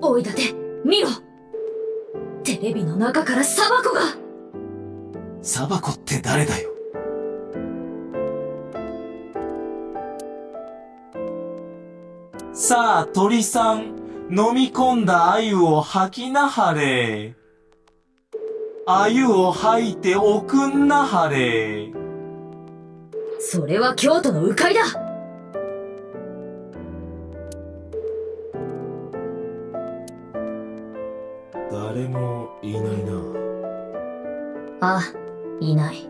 おいだて見ろ、テレビの中からサバコが。サバコって誰だよ。さあ鳥さん、飲み込んだ鮎を吐きなはれ。鮎を吐いておくんなはれ。それは京都の鵜飼だ。誰もいないなあ。いない。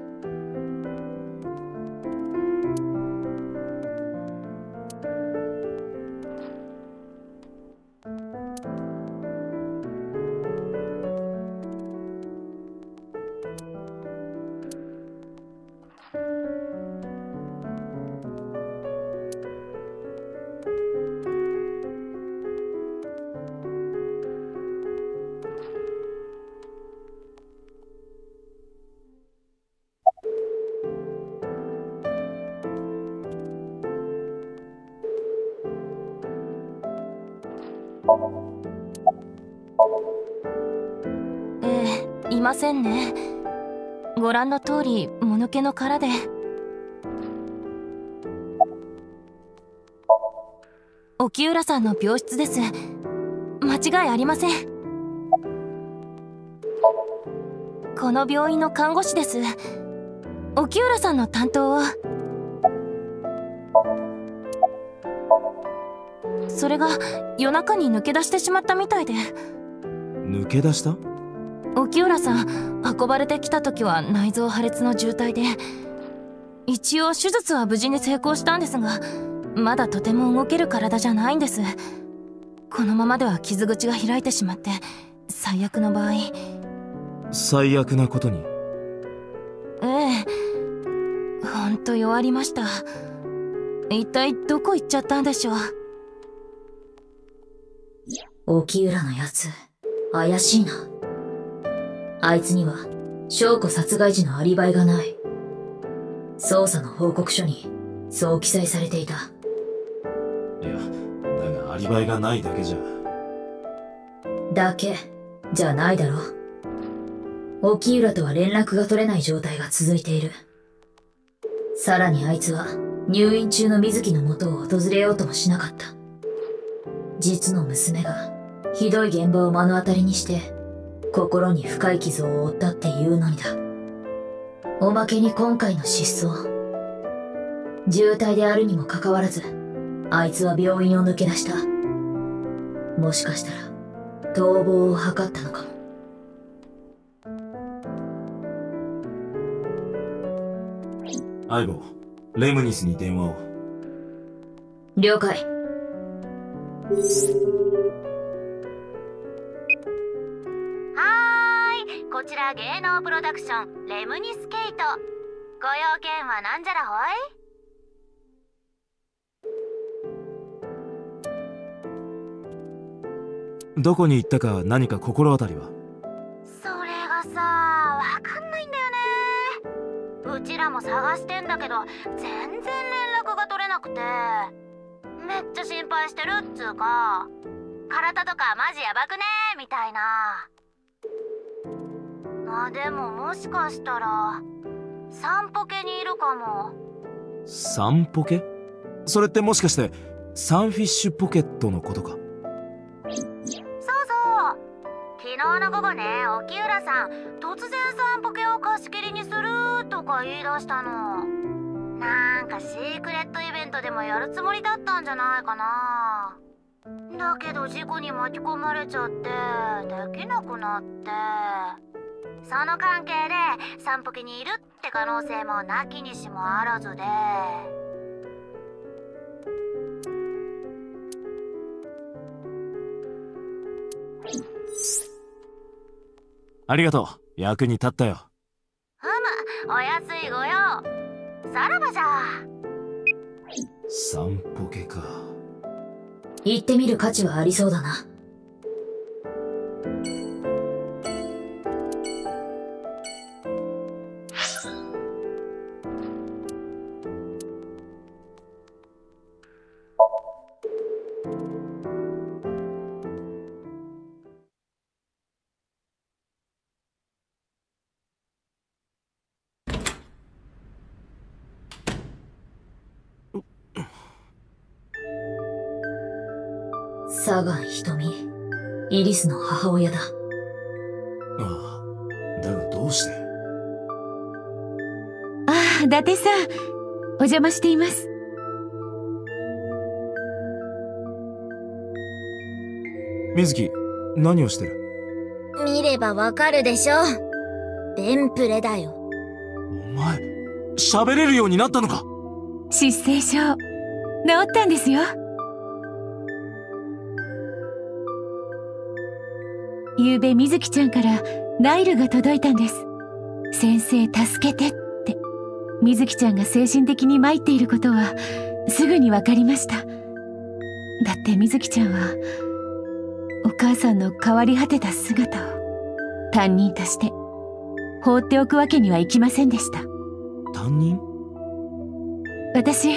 いませんね。ご覧の通りもぬけの殻で。沖浦さんの病室です。間違いありません。この病院の看護師です。沖浦さんの担当を。それが夜中に抜け出してしまったみたいで。抜け出した？沖浦さん、運ばれてきた時は内臓破裂の重体で、一応手術は無事に成功したんですが、まだとても動ける体じゃないんです。このままでは傷口が開いてしまって、最悪の場合。最悪なことに？ええ、ほんと弱りました。一体どこ行っちゃったんでしょう。沖浦のやつ、怪しいな。あいつには、証拠殺害時のアリバイがない。捜査の報告書に、そう記載されていた。いや、だがアリバイがないだけじゃ。だけ、じゃないだろ。沖浦とは連絡が取れない状態が続いている。さらにあいつは、入院中の水木の元を訪れようともしなかった。実の娘が、ひどい現場を目の当たりにして、心に深い傷を負ったっていうのにだ。おまけに今回の失踪。重体であるにもかかわらず、あいつは病院を抜け出した。もしかしたら、逃亡を図ったのかも。相棒、レムニスに電話を。了解。こちら芸能プロダクションレムニスケイト。ご用件はなんじゃらほい？どこに行ったか何か心当たりは？それがさ、わかんないんだよね。うちらも探してんだけど全然連絡が取れなくて、めっちゃ心配してるっつうか、体とかマジやばくねーみたいな。まあでも、もしかしたら散歩家にいるかも。散歩家？それってもしかしてサンフィッシュポケットのことか？そうそう、昨日の午後ね、沖浦さん突然散歩家を貸し切りにするとか言い出したの。なんかシークレットイベントでもやるつもりだったんじゃないかな。だけど事故に巻き込まれちゃってできなくなって、その関係で散歩家にいるって可能性もなきにしもあらずで。ありがとう、役に立ったよ。うむ、お安いご用。さらばじゃ。散歩家か。行ってみる価値はありそうだな。サガン瞳、イリスの母親だ。ああ、だがどうして。ああ、伊達さん、お邪魔しています。水木、何をしてる？見ればわかるでしょ。ベンプレだよ。お前、喋れるようになったのか。失声症、治ったんですよ。昨夜水木ちゃんからナイルが届いたんです。先生助けてって。水木ちゃんが精神的に参っていることはすぐにわかりました。だって水木ちゃんはお母さんの変わり果てた姿を担任として放っておくわけにはいきませんでした。担任？私、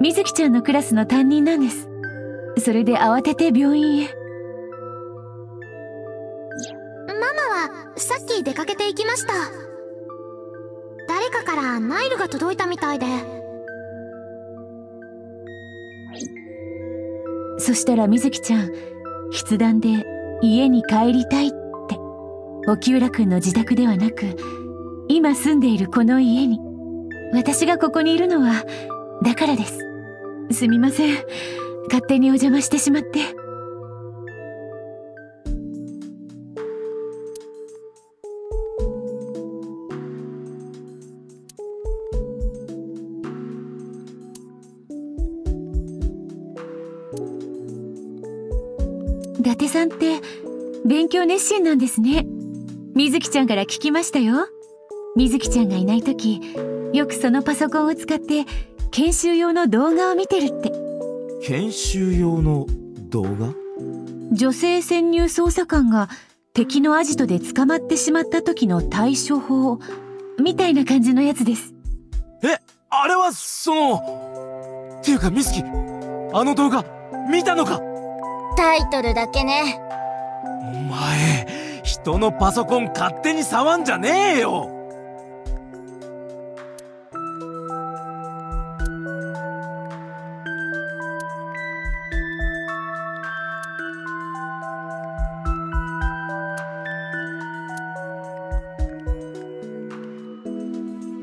水木ちゃんのクラスの担任なんです。それで慌てて病院へ。ママはさっき出かけていきました。誰かからナイルが届いたみたいで。そしたら水木ちゃん、筆談で家に帰りたいって、沖浦くんの自宅ではなく、今住んでいるこの家に。私がここにいるのは、だからです。すみません。勝手にお邪魔してしまって。伊達さんって、勉強熱心なんですね。水木ちゃんから聞きましたよ。水木ちゃんがいないとき、よくそのパソコンを使って研修用の動画を見てるって。研修用の動画？女性潜入捜査官が敵のアジトで捕まってしまった時の対処法みたいな感じのやつです。え、あれはその…っていうか水木、あの動画見たのか？タイトルだけね。お前、人のパソコン勝手に触んじゃねえよ。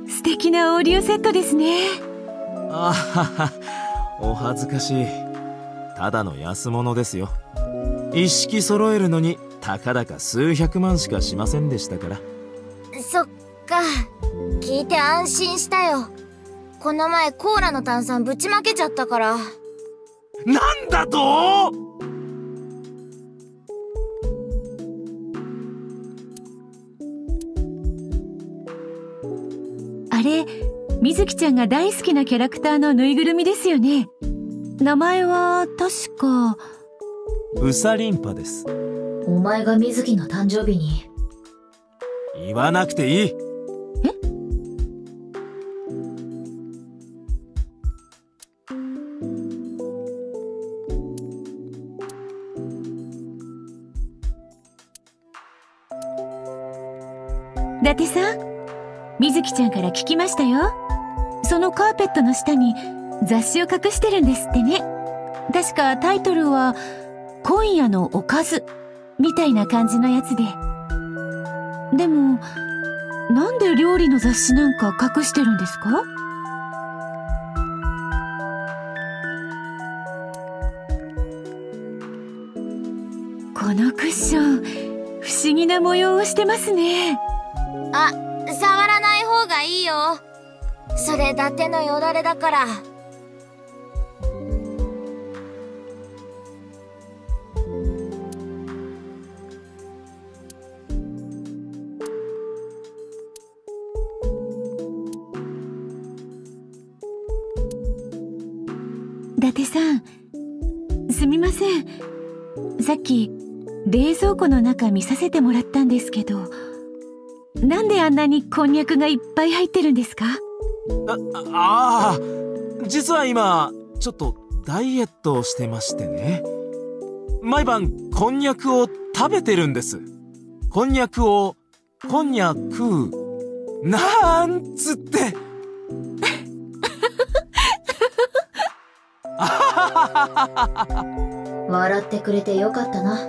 素敵なオーディオセットですね。あはは、お恥ずかしい。ただの安物ですよ。一式揃えるのにたかだか数百万しかしませんでしたから。そっか、聞いて安心したよ。この前コーラの炭酸ぶちまけちゃったから。なんだと！？水木ちゃんが大好きなキャラクターのぬいぐるみですよね。名前は確かウサリンパです。お前が水木の誕生日に。言わなくていい。え？伊達さん、水木ちゃんから聞きましたよ。そのカーペットの下に雑誌を隠してるんですってね。確かタイトルは「今夜のおかず」みたいな感じのやつで。でもなんで料理の雑誌なんか隠してるんですか？このクッション、不思議な模様をしてますね。あ、触らない方がいいよ。それ伊達のよだれだから。伊達さん、すみません。さっき冷蔵庫の中見させてもらったんですけど、なんであんなにこんにゃくがいっぱい入ってるんですか？ああ、実は今ちょっとダイエットをしてましてね。毎晩こんにゃくを食べてるんです。こんにゃくをこんにゃくなんつって。あはははははは。笑ってくれてよかったな。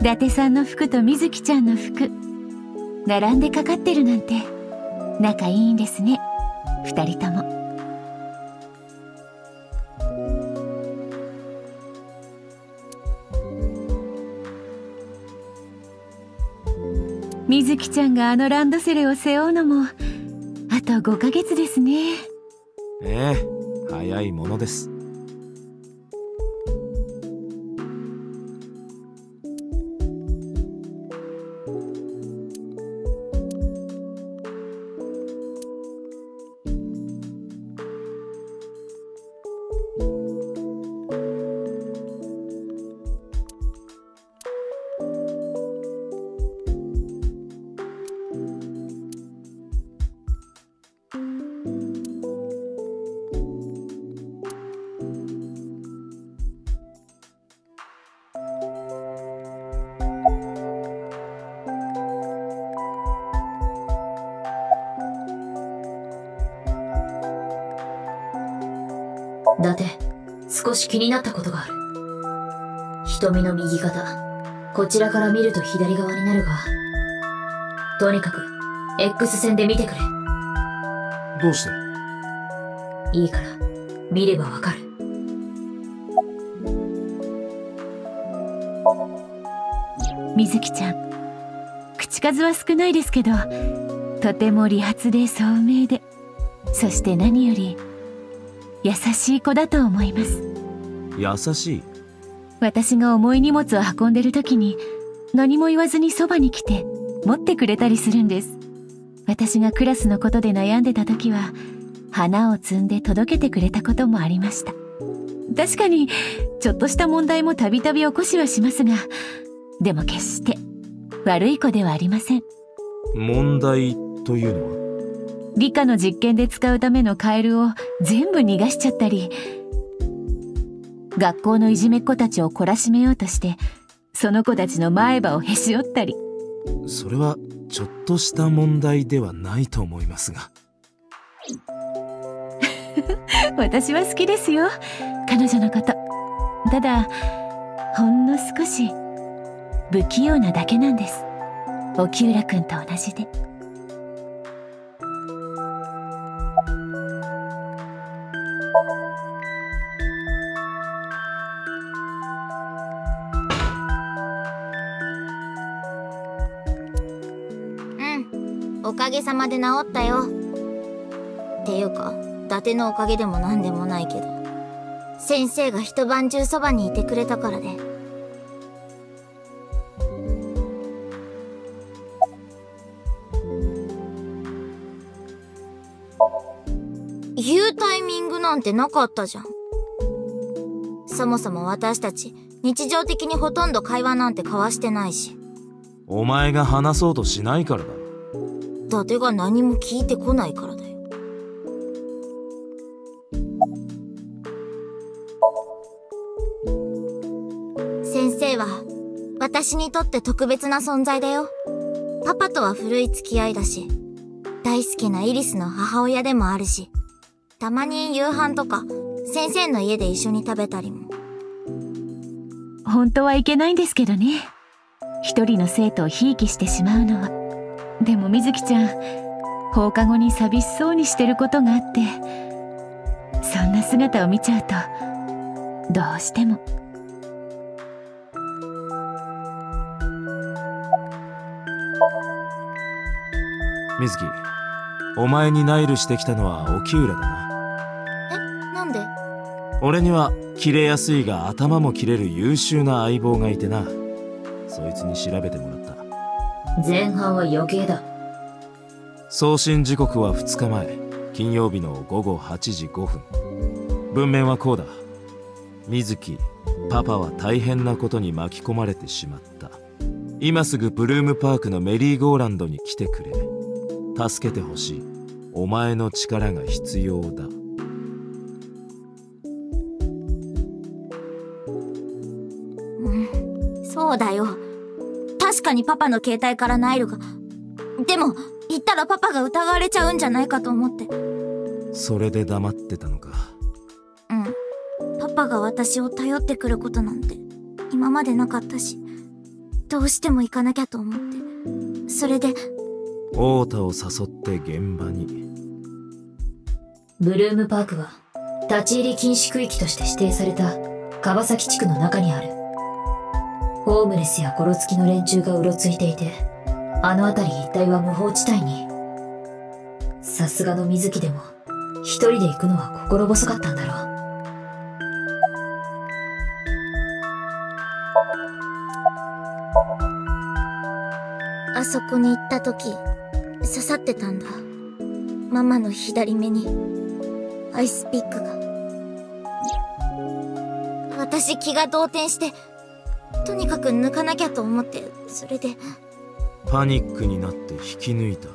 伊達さんの服と瑞希ちゃんの服並んでかかってるなんて仲いいんですね、2人とも。瑞希ちゃんがあのランドセルを背負うのもあと5ヶ月ですね。ええ、早いものです。伊達、少し気になったことがある。瞳の右肩、こちらから見ると左側になるが、とにかく X 線で見てくれ。どうして？いいから見ればわかる。瑞希ちゃん、口数は少ないですけど、とても利発で聡明で、そして何より優しい子だと思います。優しい？私が重い荷物を運んでる時に何も言わずにそばに来て持ってくれたりするんです。私がクラスのことで悩んでた時は花を摘んで届けてくれたこともありました。確かにちょっとした問題もたびたび起こしはしますが、でも決して悪い子ではありません。問題というのは？理科の実験で使うためのカエルを全部逃がしちゃったり、学校のいじめっ子たちを懲らしめようとしてその子たちの前歯をへし折ったり。それはちょっとした問題ではないと思いますが。私は好きですよ、彼女のこと。ただほんの少し不器用なだけなんです。沖浦君と同じで。おかげさまで治ったよ。っていうか、伊達のおかげでも何でもないけど、先生が一晩中そばにいてくれたからね。言うタイミングなんてなかったじゃん。そもそも私たち日常的にほとんど会話なんて交わしてないし。お前が話そうとしないからだ。伊達が何も聞いてこないからだよ。先生は私にとって特別な存在だよ。パパとは古い付き合いだし、大好きなイリスの母親でもあるし、たまに夕飯とか先生の家で一緒に食べたりも。本当はいけないんですけどね、一人の生徒をひいきしてしまうのは。でも瑞希ちゃん、放課後に寂しそうにしてることがあって、そんな姿を見ちゃうとどうしても。瑞希、お前にナイルしてきたのは沖浦だな。え、なんで？俺にはキレやすいが頭も切れる優秀な相棒がいてな、そいつに調べてもらった。前半は余計だ。送信時刻は2日前、金曜日の午後8時5分。文面はこうだ。瑞希、パパは大変なことに巻き込まれてしまった。今すぐブルームパークのメリーゴーランドに来てくれ。助けてほしい。お前の力が必要だ。うん、そうだよ。確かにパパの携帯からナイルが。でも言ったらパパが疑われちゃうんじゃないかと思って。それで黙ってたのか。うん。パパが私を頼ってくることなんて今までなかったし、どうしても行かなきゃと思って。それで。太田を誘って現場に。ブルームパークは立ち入り禁止区域として指定された川崎地区の中にある。ホームレスやゴロつきの連中がうろついていて、あの辺り一帯は無法地帯に。さすがの水木でも一人で行くのは心細かったんだろう。あそこに行った時刺さってたんだ。ママの左目にアイスピックが。私気が動転して、とにかく抜かなきゃと思って、それでパニックになって引き抜いた。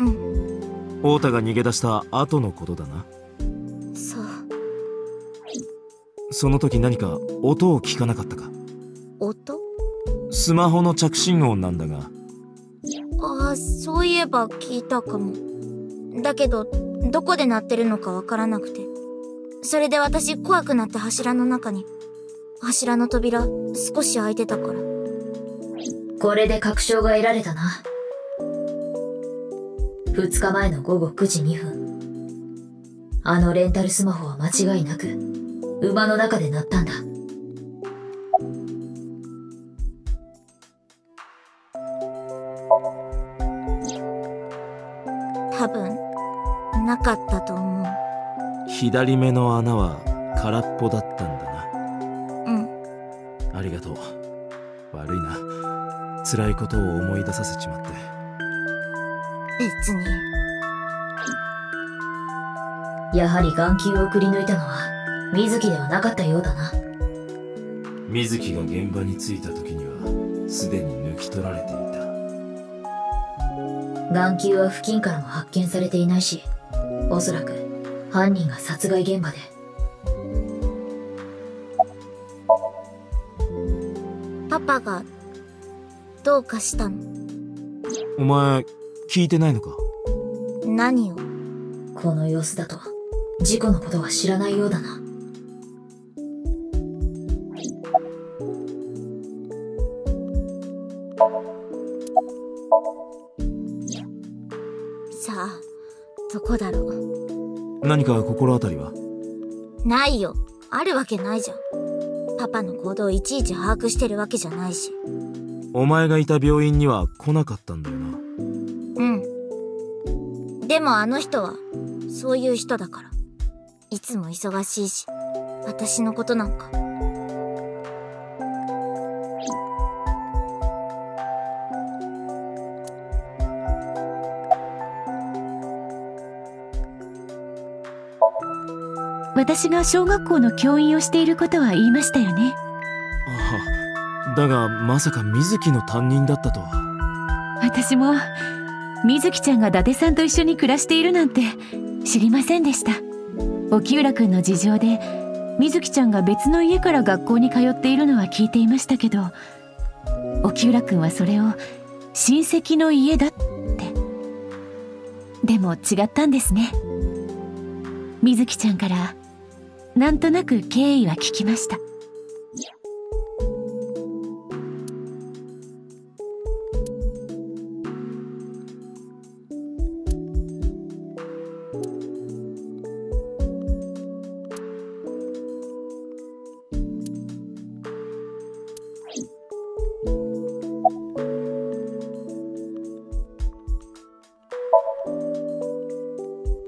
うん、太田が逃げ出した後のことだな。そう。その時何か音を聞かなかったか？音？スマホの着信音なんだが。ああ、そういえば聞いたかも。だけどどこで鳴ってるのかわからなくて、それで私怖くなって柱の中に。柱の扉少し開いてたから。これで確証が得られたな。2日前の午後9時2分、あのレンタルスマホは間違いなく馬の中で鳴ったんだ。多分なかったと思う。左目の穴は空っぽだったんだな。うん、ありがとう。悪いな、辛いことを思い出させちまって。別に。やはり眼球をくり抜いたのは水木ではなかったようだな。水木が現場に着いた時にはすでに抜き取られていた。眼球は付近からも発見されていないし、おそらく犯人が殺害現場で。パパがどうかしたの？お前聞いてないのか？何を？この様子だと事故のことは知らないようだな。どこだろう。何か心当たりは？ないよ。あるわけないじゃん。パパの行動をいちいち把握してるわけじゃないし。お前がいた病院には来なかったんだよな。うん。でもあの人はそういう人だから、いつも忙しいし、私のことなんか。私が小学校の教員をしていることは言いましたよね。ああ、だがまさか水木の担任だったとは。私も水木ちゃんが伊達さんと一緒に暮らしているなんて知りませんでした。沖浦くんの事情で水木ちゃんが別の家から学校に通っているのは聞いていましたけど、沖浦くんはそれを親戚の家だって。でも違ったんですね。水木ちゃんからなんとなく経緯は聞きました。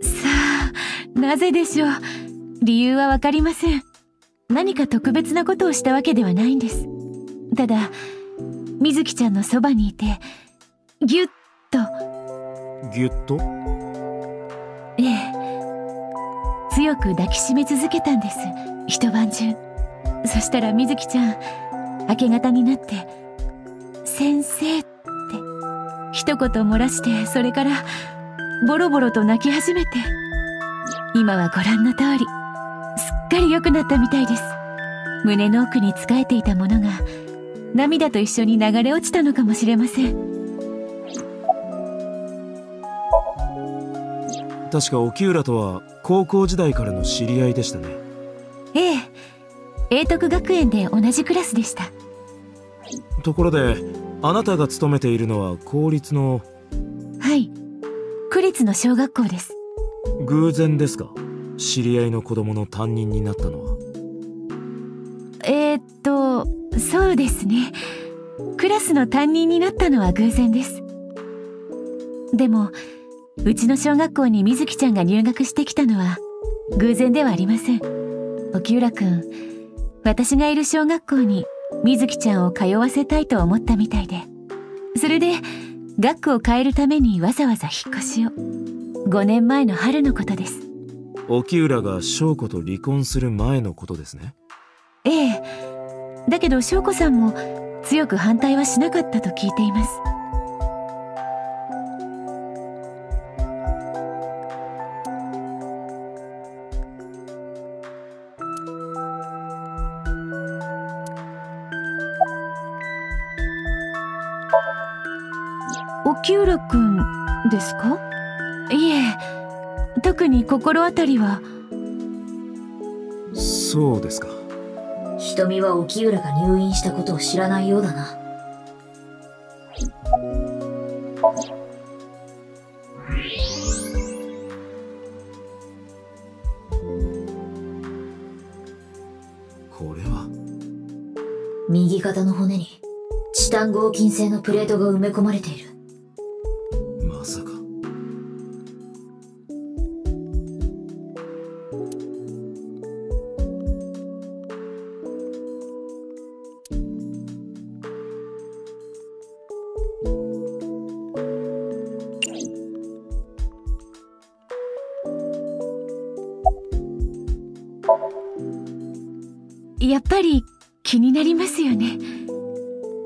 さあ、なぜでしょう。理由はわかりません。何か特別なことをしたわけではないんです。ただ、水木ちゃんのそばにいて、ぎゅっと。ぎゅっと？ええ。強く抱きしめ続けたんです、一晩中。そしたら水木ちゃん、明け方になって、先生って、一言漏らして、それから、ボロボロと泣き始めて、今はご覧の通り、すっかり良くなったみたいです。胸の奥に仕えていたものが、涙と一緒に流れ落ちたのかもしれません。確か沖浦とは高校時代からの知り合いでしたね。ええ、永徳学園で同じクラスでした。ところであなたが勤めているのは公立の？はい、区立の小学校です。偶然ですか、知り合いの子供の担任になったのは？そうですね、クラスの担任になったのは偶然です。でもうちの小学校に瑞希ちゃんが入学してきたのは偶然ではありません。沖浦くん、私がいる小学校に瑞希ちゃんを通わせたいと思ったみたいで、それで学区を変えるためにわざわざ引っ越しを。5年前の春のことです。沖浦が翔子と離婚する前のことですね。ええ、だけど翔子さんも強く反対はしなかったと聞いています。沖浦くんですか？いえ、特に心当たりは。そうですか。瞳は沖浦が入院したことを知らないようだな。これは右肩の骨にチタン合金製のプレートが埋め込まれている。まさか。やっぱり気になりますよね。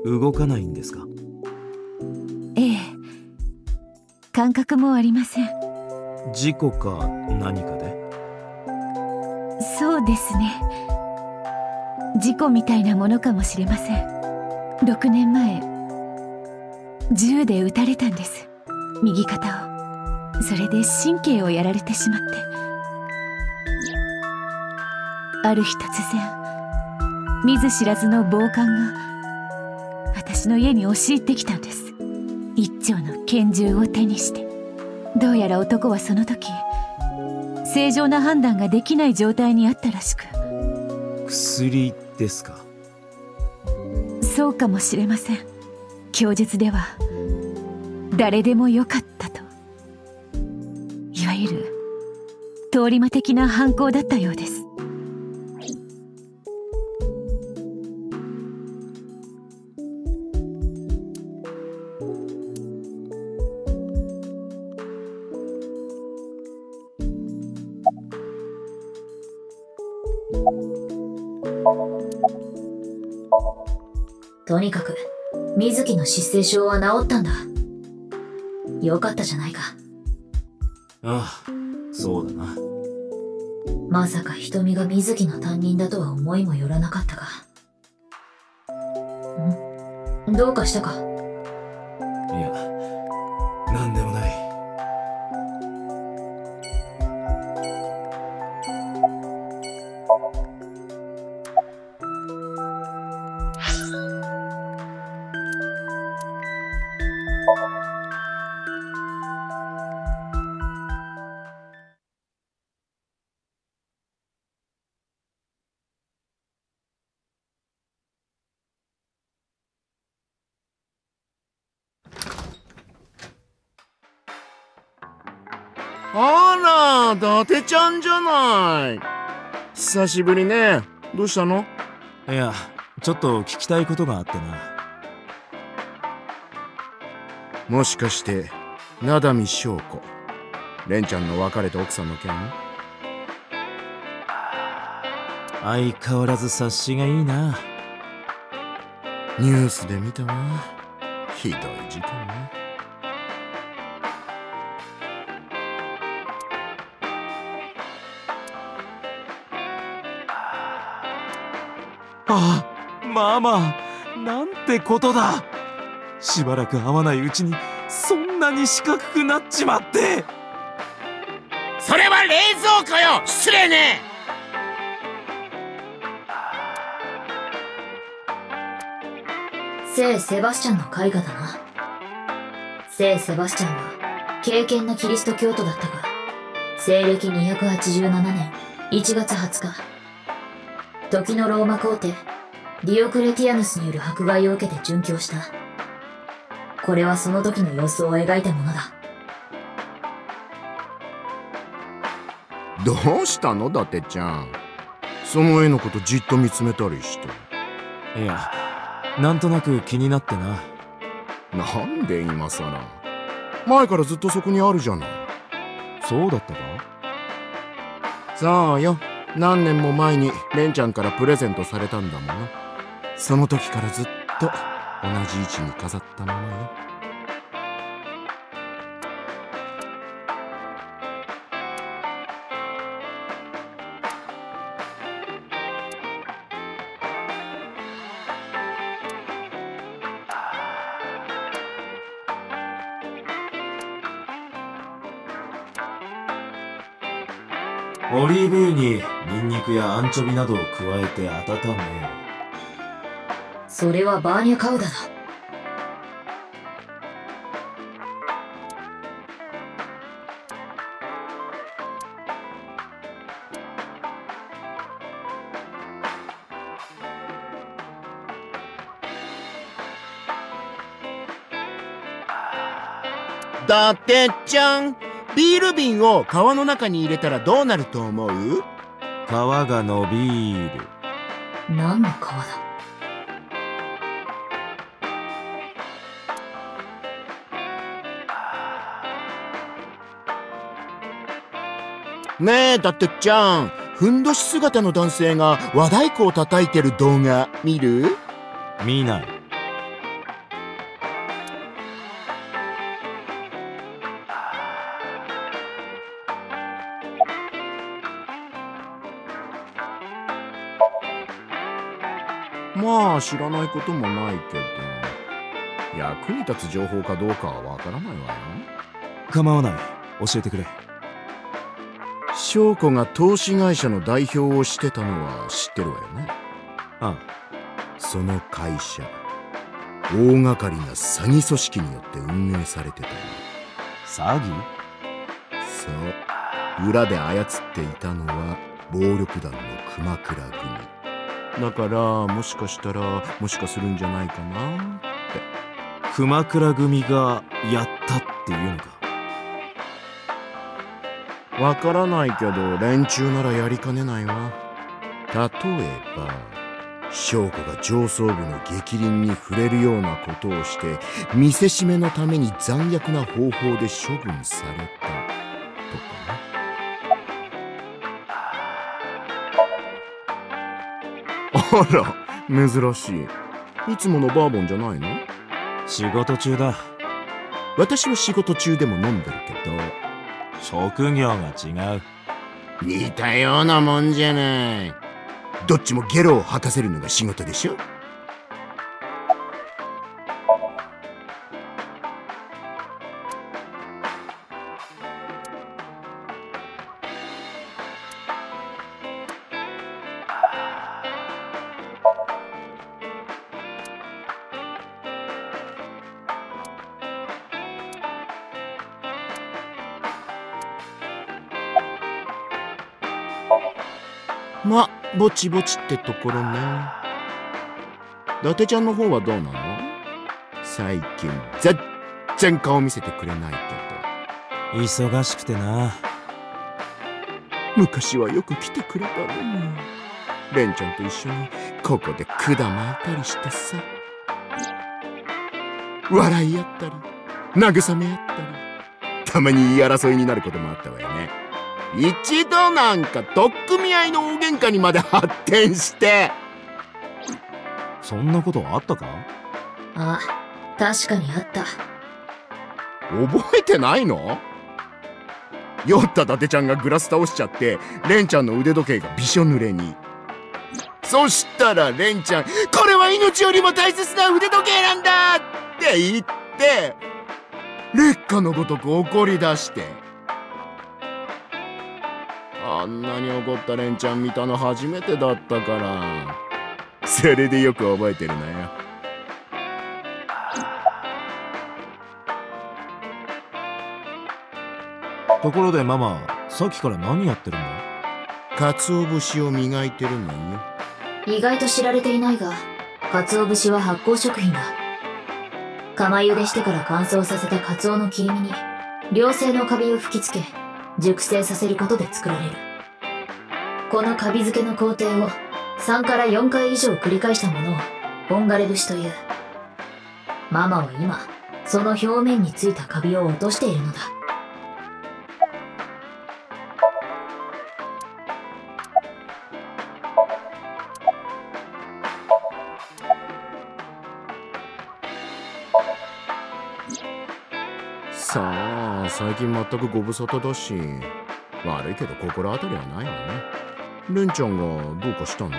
動かないんですか？ええ、感覚もありません。事故か何かで？そうですね、事故みたいなものかもしれません。6年前銃で撃たれたんです、右肩を。それで神経をやられてしまって、ある日突然見ず知らずの暴漢が私の家に押し入ってきたんです。一丁の拳銃を手にして。どうやら男はその時正常な判断ができない状態にあったらしく。薬ですか？そうかもしれません。供述では誰でもよかったと、いわゆる通り魔的な犯行だったようです。とにかく瑞希の失声症は治ったんだ。よかったじゃないか。ああ、そうだな。まさか瞳が瑞希の担任だとは思いもよらなかったか。ん？どうかしたか？いや、なんでもない。あら、伊達ちゃんじゃない。久しぶりね。どうしたの？いや、ちょっと聞きたいことがあってな。もしかして七海翔子、蓮ちゃんの別れた奥さんの件？相変わらず察しがいいな。ニュースで見たわ。ひどい事件ね。ああ、ママ、なんてことだ。しばらく会わないうちにそんなに四角くなっちまって。それは冷蔵庫よ、失礼ね。聖セバスチャンの絵画だな。聖セバスチャンは敬虔なキリスト教徒だったが、西暦287年1月20日、時のローマ皇帝ディオクレティアヌスによる迫害を受けて殉教した。これはその時の様子を描いたものだ。どうしたの伊達ちゃん、その絵のことじっと見つめたりして。いや、なんとなく気になってな。なんで今さら、前からずっとそこにあるじゃない。そうだったか。そうよ、何年も前にレンちゃんからプレゼントされたんだもの。その時からずっと同じ位置に飾ったものよ。オリーブ油にニンニクやアンチョビなどを加えて温め。それはバーニャカウダだ。伊達ちゃん、ビール瓶を皮の中に入れたらどうなると思う？皮が伸びる。何の皮だ？ねえ伊達ちゃん、ふんどし姿の男性が和太鼓を叩いてる動画見る？見ない。まあ知らないこともないけど、役に立つ情報かどうかはわからないわよ。構わない、教えてくれ。翔子が投資会社の代表をしてたのは知ってるわよね。ああ。その会社、大掛かりな詐欺組織によって運営されてたの。詐欺？そう、裏で操っていたのは暴力団の熊倉組だから、もしかしたら、もしかするんじゃないかなって。熊倉組がやったっていうのか。わからないけど連中ならやりかねないわ。例えば翔子が上層部の逆鱗に触れるようなことをして見せしめのために残虐な方法で処分されたとかね。あら、珍しい。いつものバーボンじゃないの？仕事中だ。私は仕事中でも飲んでるけど。職業が違う。似たようなもんじゃない。どっちもゲロを吐かせるのが仕事でしょ？ま、ぼちぼちってところね。伊達ちゃんの方はどうなの？最近全然顔見せてくれないけど。忙しくてな。昔はよく来てくれたのに。レンちゃんと一緒にここで管巻いたりしてさ、笑い合ったり慰め合ったり、たまに言い争いになることもあったわよね。一度なんか取っ組み合いの大喧嘩にまで発展して。そんなことあったか？あ、確かにあった。覚えてないの？酔った伊達ちゃんがグラス倒しちゃって、レンちゃんの腕時計がびしょ濡れに。そしたらレンちゃん、これは命よりも大切な腕時計なんだって言って、烈火のごとく怒り出して。あんなに怒ったレンちゃん見たの初めてだったから、それでよく覚えてるなよ。ところでママ、さっきから何やってるんだ？鰹節を磨いてるのよ。意外と知られていないが、鰹節は発酵食品だ。釜茹でしてから乾燥させた鰹の切り身に良性のカビを吹きつけ熟成させることで作られる。このカビ漬けの工程を3から4回以上繰り返したものを本枯節という。ママは今その表面についたカビを落としているのだ。さあ、最近全くご無沙汰だし、悪いけど心当たりはないわね。レンちゃんがどうかしたの？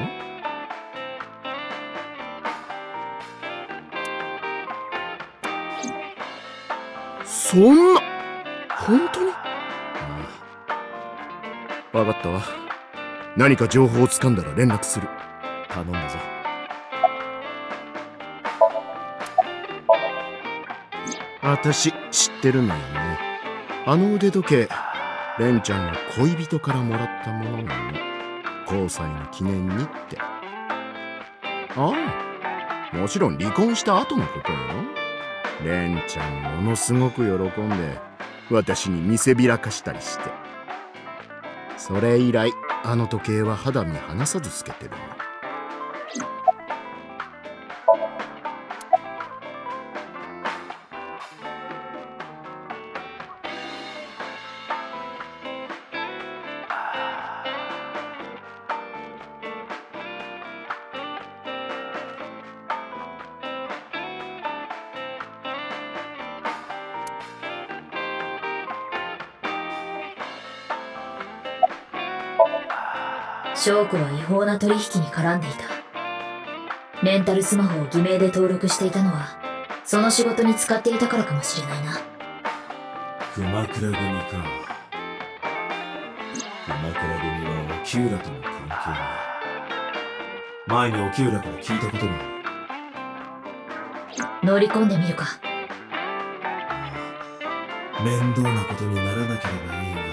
そんな、本当に？ああ、分かったわ。何か情報をつかんだら連絡する。頼んだぞ。私知ってるのよね。あの腕時計、レンちゃんが恋人からもらったものなの。交際の記念にって。ああ、もちろん離婚した後のことよ。レンちゃんものすごく喜んで、私に見せびらかしたりして。それ以来あの時計は肌身離さずつけてるの。証拠は違法な取引に絡んでいた。レンタルスマホを偽名で登録していたのは、その仕事に使っていたからかもしれないな。熊倉組か。熊倉組は沖浦との関係だ。前に沖浦から聞いたことがある。乗り込んでみるか。面倒なことにならなければいいが。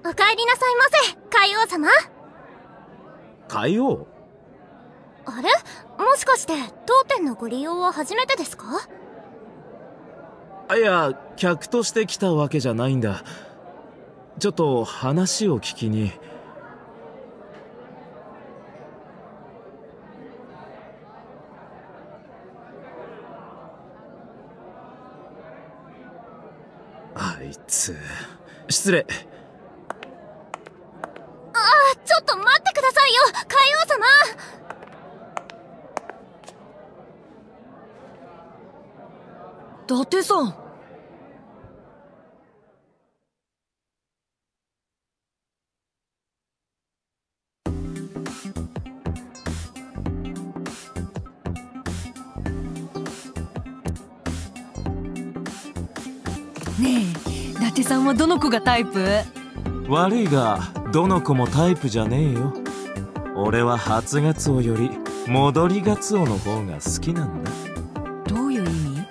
お帰りなさいませ、海王様。海王？あれ？もしかして当店のご利用は初めてですか？いや、客として来たわけじゃないんだ。ちょっと話を聞きに。あいつ、失礼。ちょっと待ってくださいよ、海王様。伊達さん。ねえ、伊達さんはどの子がタイプ？悪いが、どの子もタイプじゃねえよ。俺は初ガツオより戻りガツオの方が好きなんだ。どういう意味？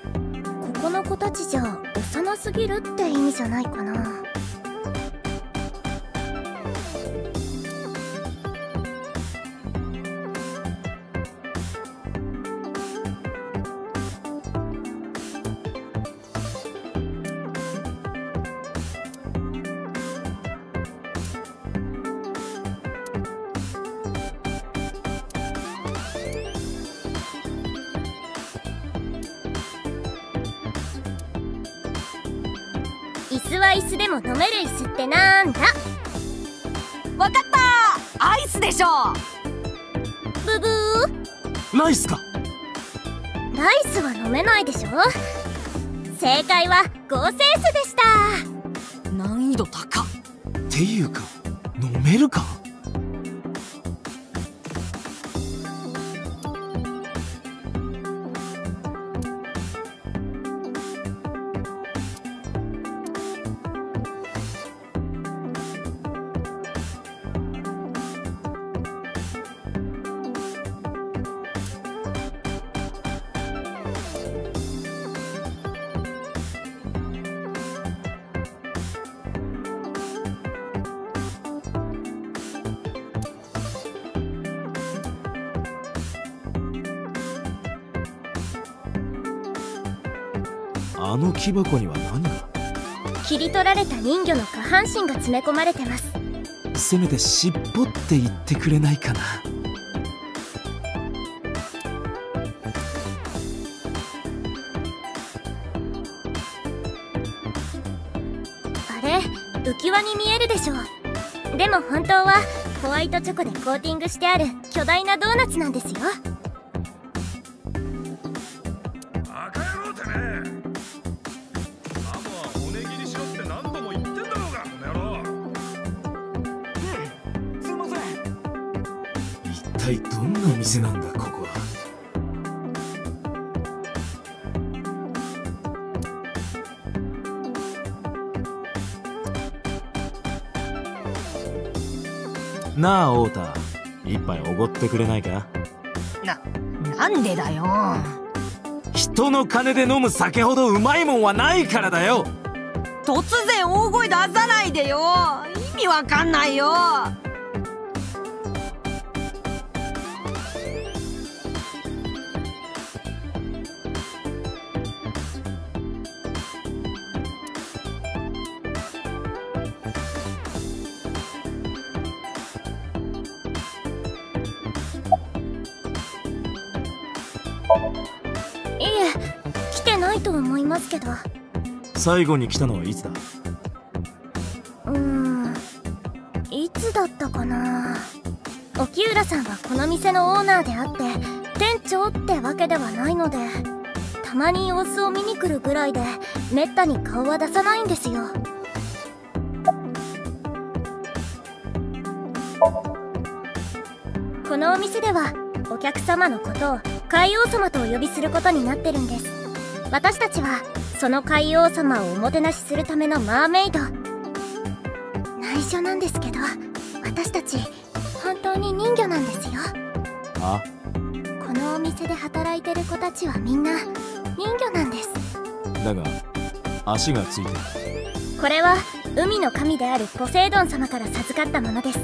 ここの子たちじゃ幼すぎるって意味じゃないかな。椅子は椅子でも飲める椅子ってなんだ？わかった、アイスでしょ。ブブー、ライスか。ライスは飲めないでしょ。正解は合成酢でした。難易度高っていうか飲めるか。あの木箱には何が？切り取られた人魚の下半身が詰め込まれてます。せめて尻尾って言ってくれないかな。あれ、浮き輪に見えるでしょ。でも本当はホワイトチョコでコーティングしてある巨大なドーナツなんですよ。どんなお店なんだここは。なあ太田、一杯おごってくれないかな。なんでだよ。人の金で飲む酒ほどうまいもんはないからだよ。突然大声出さないでよ、意味わかんないよ。いえ、来てないと思いますけど。最後に来たのはいつだ？いつだったかな。沖浦さんはこの店のオーナーであって店長ってわけではないので、たまに様子を見に来るぐらいでめったに顔は出さないんですよ。このお店ではお客様のことを海王様とお呼びすることになってるんです。私たちはその海王様をおもてなしするためのマーメイド。内緒なんですけど、私たち本当に人魚なんですよ。あ？このお店で働いてる子たちはみんな人魚なんです。だが足がついてる。これは海の神であるポセイドン様から授かったものです。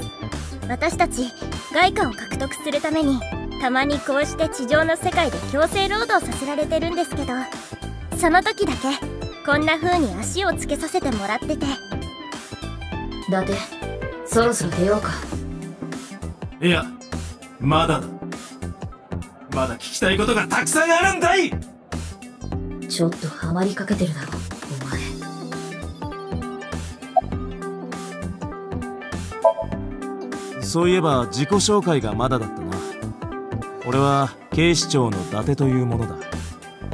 私たち外貨を獲得するためにたまにこうして地上の世界で強制労働させられてるんですけど、その時だけこんな風に足をつけさせてもらってて。だってそろそろ出ようか。いや、まだだ。まだ聞きたいことがたくさんあるんだい。ちょっとハマりかけてるだろお前。そういえば自己紹介がまだだったな。俺は警視庁の伊達というものだ。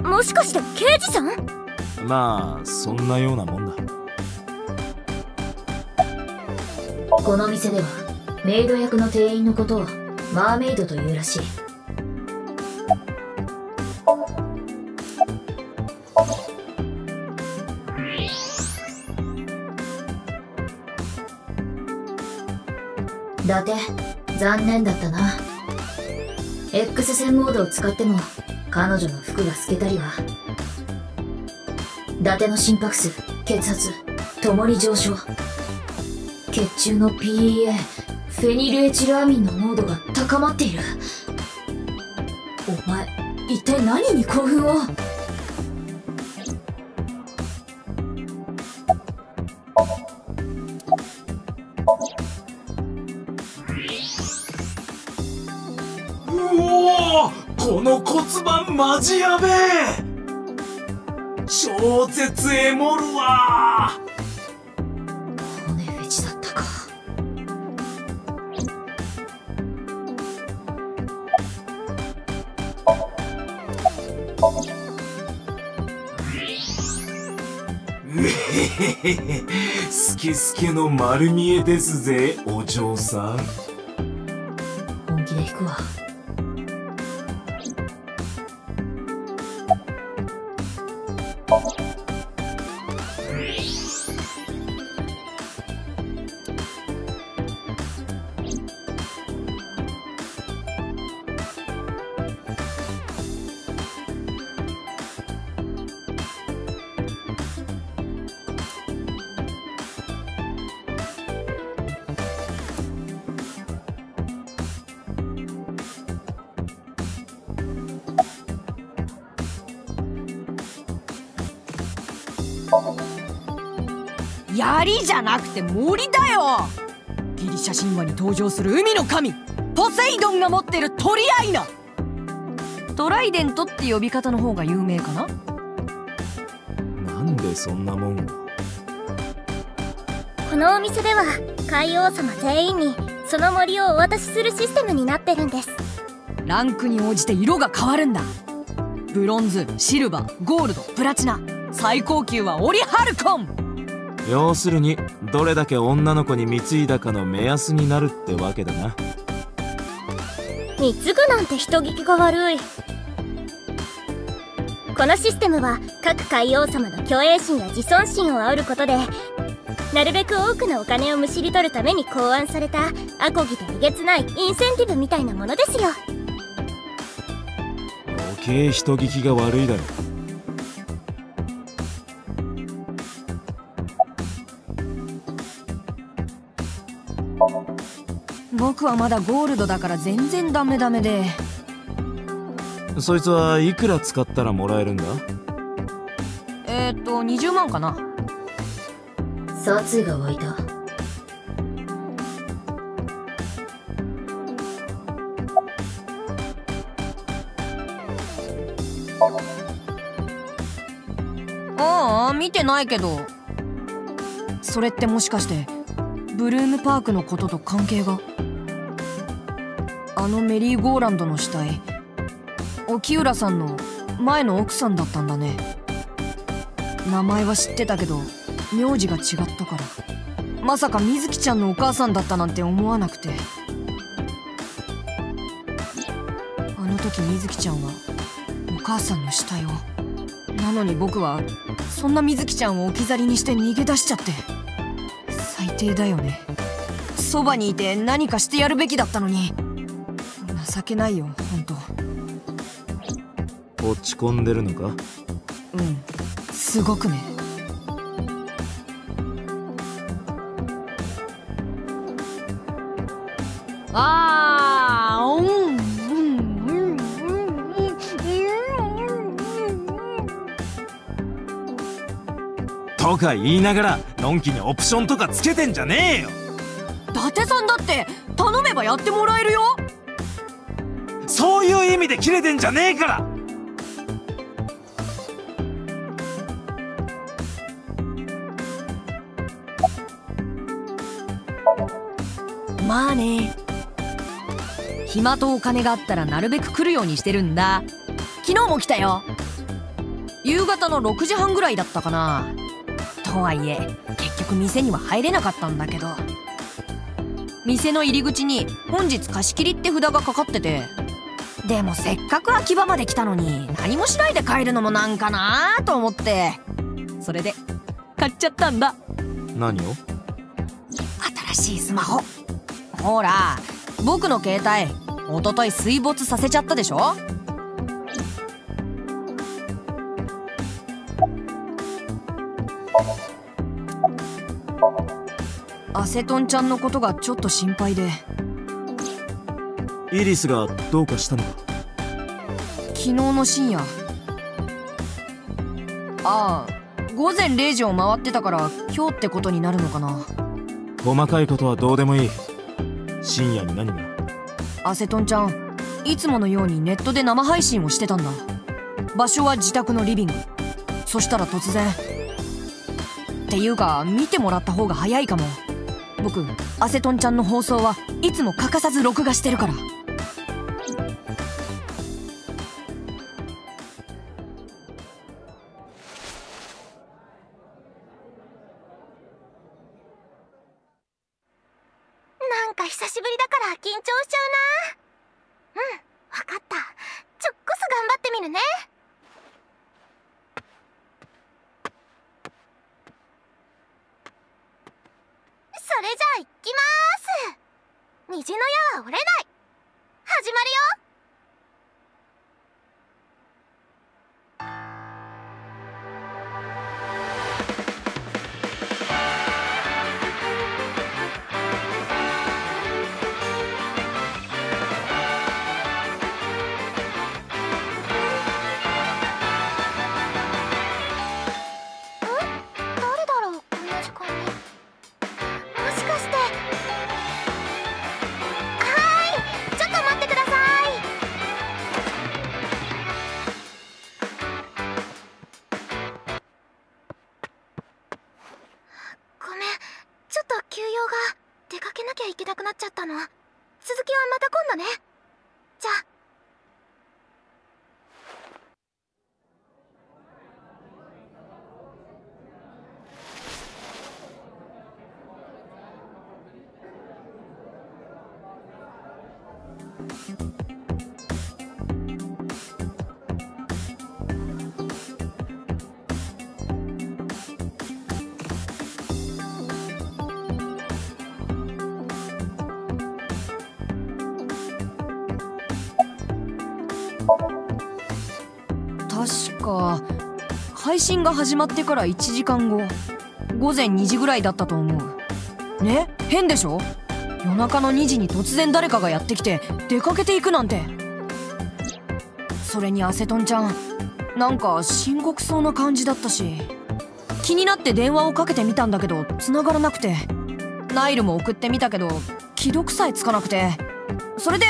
もしかして刑事さん？まあそんなようなもんだ。この店ではメイド役の店員のことをマーメイドというらしい。伊達、残念だったな。X 線モードを使っても彼女の服が透けたりは。伊達の心拍数、血圧ともに上昇。血中の PEA フェニルエチルアミンの濃度が高まっている。お前一体何に興奮を。この骨盤マジやべえ。超絶エモるわ。へへへ、スケスケの丸見えですぜ、お嬢さん。本気で引くわ。槍じゃなくて森だよ。ギリシャ神話に登場する海の神ポセイドンが持ってるトリアイナ、トライデントって呼び方の方が有名かな。なんでそんなもんを。このお店では海王様全員にその森をお渡しするシステムになってるんです。ランクに応じて色が変わるんだ。ブロンズ、シルバー、ゴールド、プラチナ、最高級はオリハルコン。要するにどれだけ女の子に貢いだかの目安になるってわけだな。貢ぐなんて人聞きが悪い。このシステムは各海王様の虚栄心や自尊心を煽ることでなるべく多くのお金をむしり取るために考案されたアコギでえげつないインセンティブみたいなものですよ。余計人聞きが悪いだろ。僕はまだゴールドだから全然ダメダメで。そいつはいくら使ったらもらえるんだ？20万かな。殺意が湧いた。ああ、見てないけど。それってもしかしてブルームパークのことと関係が？あのメリーゴーランドの死体、沖浦さんの前の奥さんだったんだね。名前は知ってたけど名字が違ったから、まさかみずきちゃんのお母さんだったなんて思わなくて。あの時みずきちゃんはお母さんの死体を、なのに僕はそんなみずきちゃんを置き去りにして逃げ出しちゃって。最低だよね。そばにいて何かしてやるべきだったのに。情けないよ、ほんと。落ち込んでるのか？うん、すごくね。ああ、とか言いながらのんきにオプションとかつけてんじゃねえよ。伊達さんだって頼めばやってもらえるよ。そういう意味でキレてんじゃねえから。まあね、暇とお金があったらなるべく来るようにしてるんだ。昨日も来たよ。夕方の6時半ぐらいだったかな。とはいえ結局店には入れなかったんだけど、店の入り口に本日貸し切りって札がかかってて、でもせっかく秋葉まで来たのに何もしないで帰るのもなんかなーと思って、それで買っちゃったんだ。何を？新しいスマホ。ほら僕の携帯おととい水没させちゃったでしょ。アセトンちゃんのことがちょっと心配で。イリスがどうかしたのか？昨日の深夜、ああ午前0時を回ってたから今日ってことになるのかな。細かいことはどうでもいい。深夜に何が？アセトンちゃんいつものようにネットで生配信をしてたんだ。場所は自宅のリビング。そしたら突然、っていうか見てもらった方が早いかも。僕アセトンちゃんの放送はいつも欠かさず録画してるから。久しぶりだから緊張しちゃうな。うん、わかった。ちょっこす頑張ってみるね。それじゃあいきまーす。虹の矢は折れない。始まるよ。確か配信が始まってから1時間後、午前2時ぐらいだったと思う。ね、変でしょ？夜中の2時に突然誰かがやってきて出かけていくなんて。それにアセトンちゃん、なんか深刻そうな感じだったし、気になって電話をかけてみたんだけど繋がらなくて、ナイルも送ってみたけど既読さえつかなくて、それで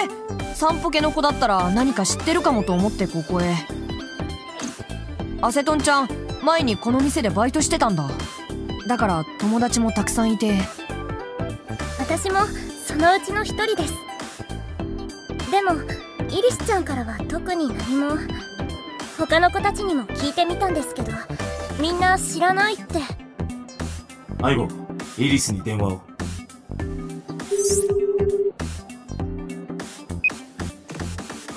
散歩系の子だったら何か知ってるかもと思ってここへ。アセトンちゃん、前にこの店でバイトしてたんだ。だから友達もたくさんいて。私もそのうちの一人です。でもイリスちゃんからは特に何も。他の子たちにも聞いてみたんですけど、みんな知らないって。アイゴ、イリスに電話を。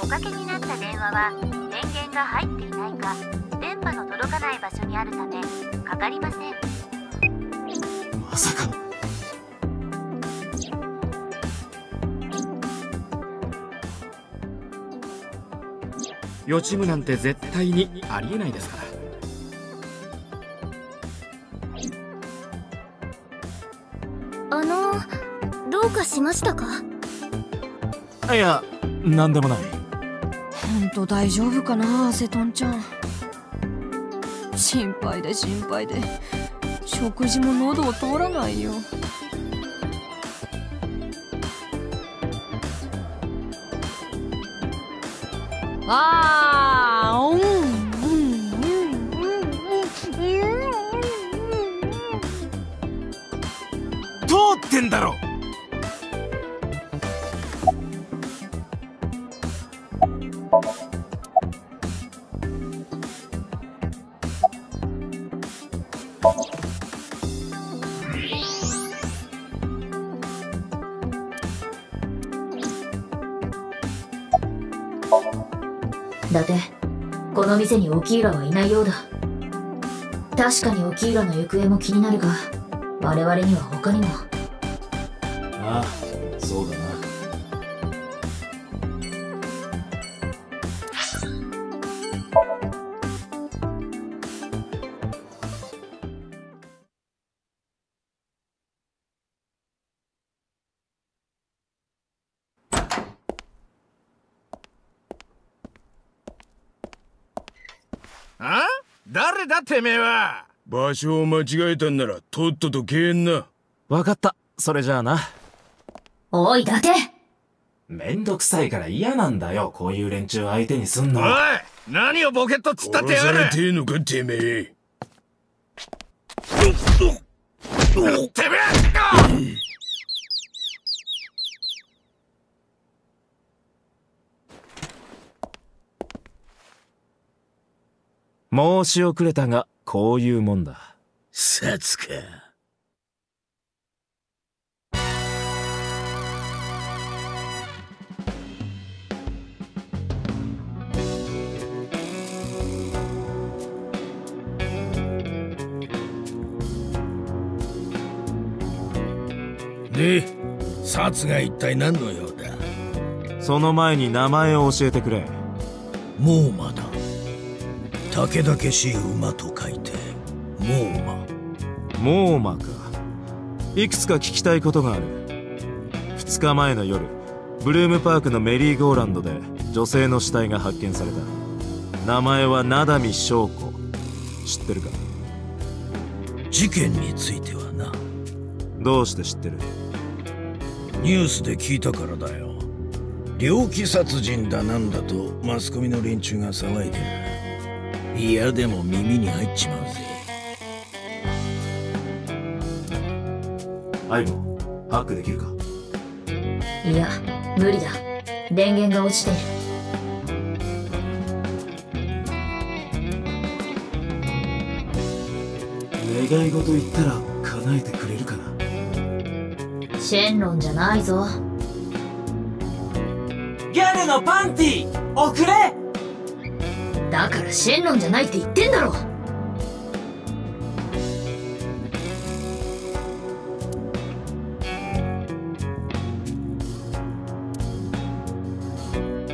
おかけになった電話は電源が入っていないか、電波の届かない場所にあるためかかりません。まさか。予知夢なんて絶対にありえないですから。どうかしましたか？いや、なんでもない。ほんと大丈夫かな、アセトンちゃん。心配で心配で、食事も喉を通らないよ。あー、通ってんだろ。この店にオキーラはいないようだ。確かにオキーラの行方も気になるが、我々には他にも。ああ、そうだな。てめえは場所を間違えたんならとっとと消えんな。分かった、それじゃあな。おい伊達、めんどくさいから嫌なんだよ、こういう連中相手にすんの。おい、何をボケっと突っ立ってやがる。殺されてえのかてめえ。てめえ、申し遅れたが、こういうもんだ。さつか。で、殺が一体何の用だ？その前に名前を教えてくれ。猛馬だ。たけだけしい馬と書いて猛馬。猛馬か。いくつか聞きたいことがある。2日前の夜、ブルームパークのメリーゴーランドで女性の死体が発見された。名前は名波翔子。知ってるか？事件についてはな。どうして知ってる？ニュースで聞いたからだよ。猟奇殺人だなんだとマスコミの連中が騒いでる。いやでも耳に入っちまうぜ。相棒、ハックできるか？いや、無理だ。電源が落ちている。願い事言ったら叶えてくれるかな？シェンロンじゃないぞ。ギャルのパンティ送れ。だからシェンロンじゃないって言ってんだろ。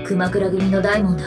熊倉組の大門だ。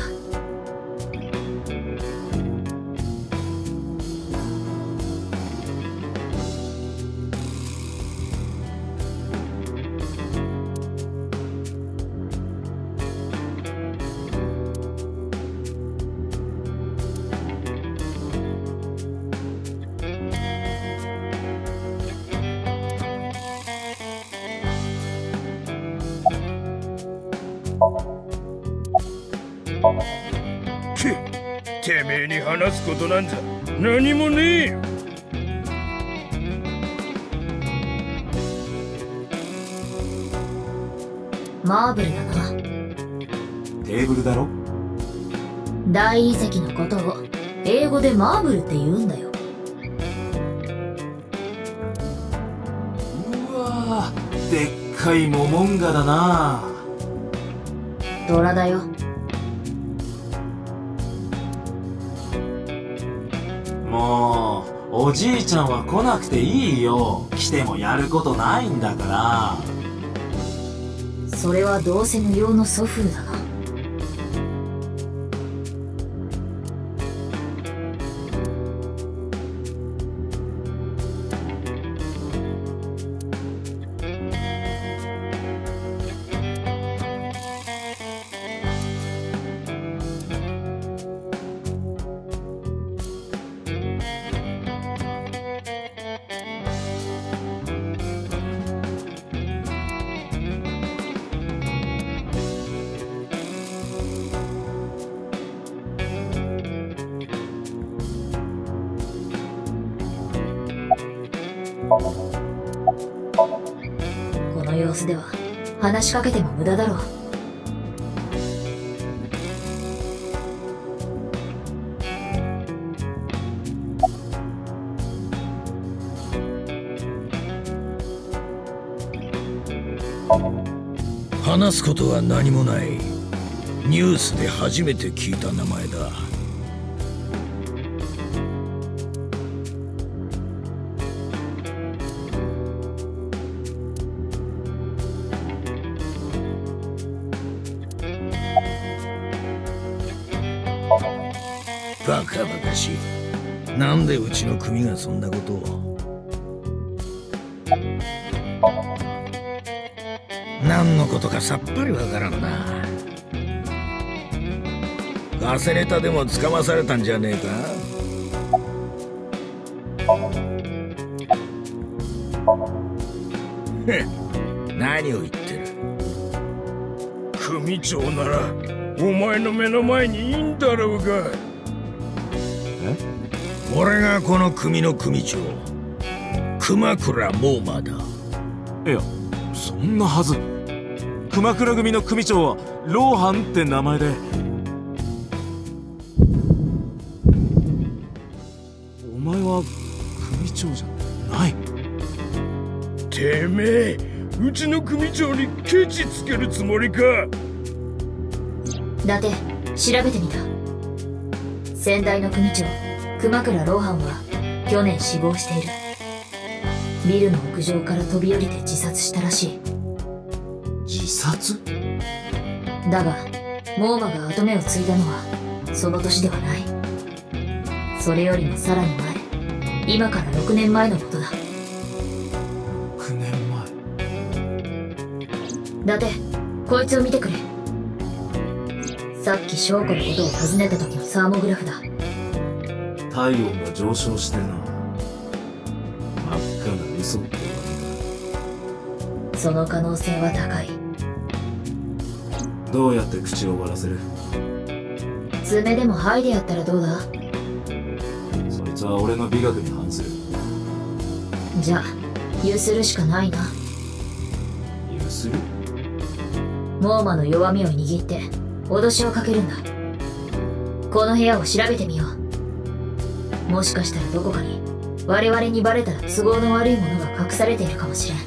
てめえに話すことなんざ何もねえよ。マーブルだな。テーブルだろ。大理石のことを英語でマーブルって言うんだよ。うわー、でっかいモモンガだな。虎だよ。もうおじいちゃんは来なくていいよ。来てもやることないんだから。それはどうせ無用の祖父だな。この様子では話しかけても無駄だろう。話すことは何もない。ニュースで初めて聞いた名前だ。バカバカしい。なんでうちの組がそんなことを。何のことかさっぱりわからんな。ガセネタでもつかまされたんじゃねえか？何を言ってる。組長ならお前の目の前にいいんだろうが。俺がこの組の組長、熊倉猛馬だ。いや、そんなはず。熊倉組の組長はローハンって名前で。お前は組長じゃない。てめえ、うちの組長にケチつけるつもりか。だって調べてみた。先代の組長熊倉ローハンは去年死亡している。ビルの屋上から飛び降りて自殺したらしい。自殺？だがモーマが跡目を継いだのはその年ではない。それよりもさらに前、今から6年前のことだ。6年前。だってこいつを見てくれ。さっき証拠のことを尋ねた時のサーモグラフだ。体温が上昇してな。真っ赤な嘘って言われた。その可能性は高い。どうやって口を割らせる？爪でも剥いでやったらどうだ？そいつは俺の美学に反する。じゃあゆするしかないな。ゆする？モーマの弱みを握って脅しをかけるんだ。この部屋を調べてみよう。もしかしたらどこかに我々にバレたら都合の悪いものが隠されているかもしれん。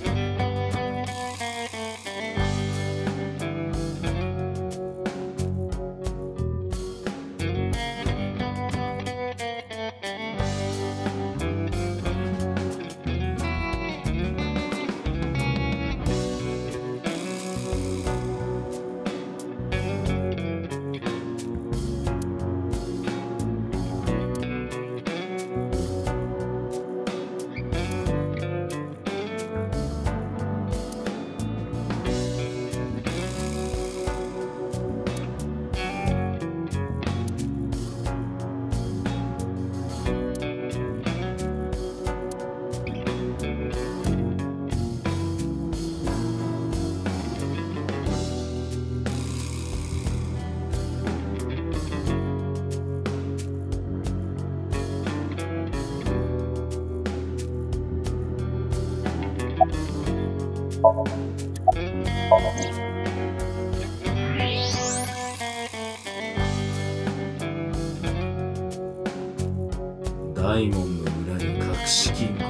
大門の裏に隠し金庫が。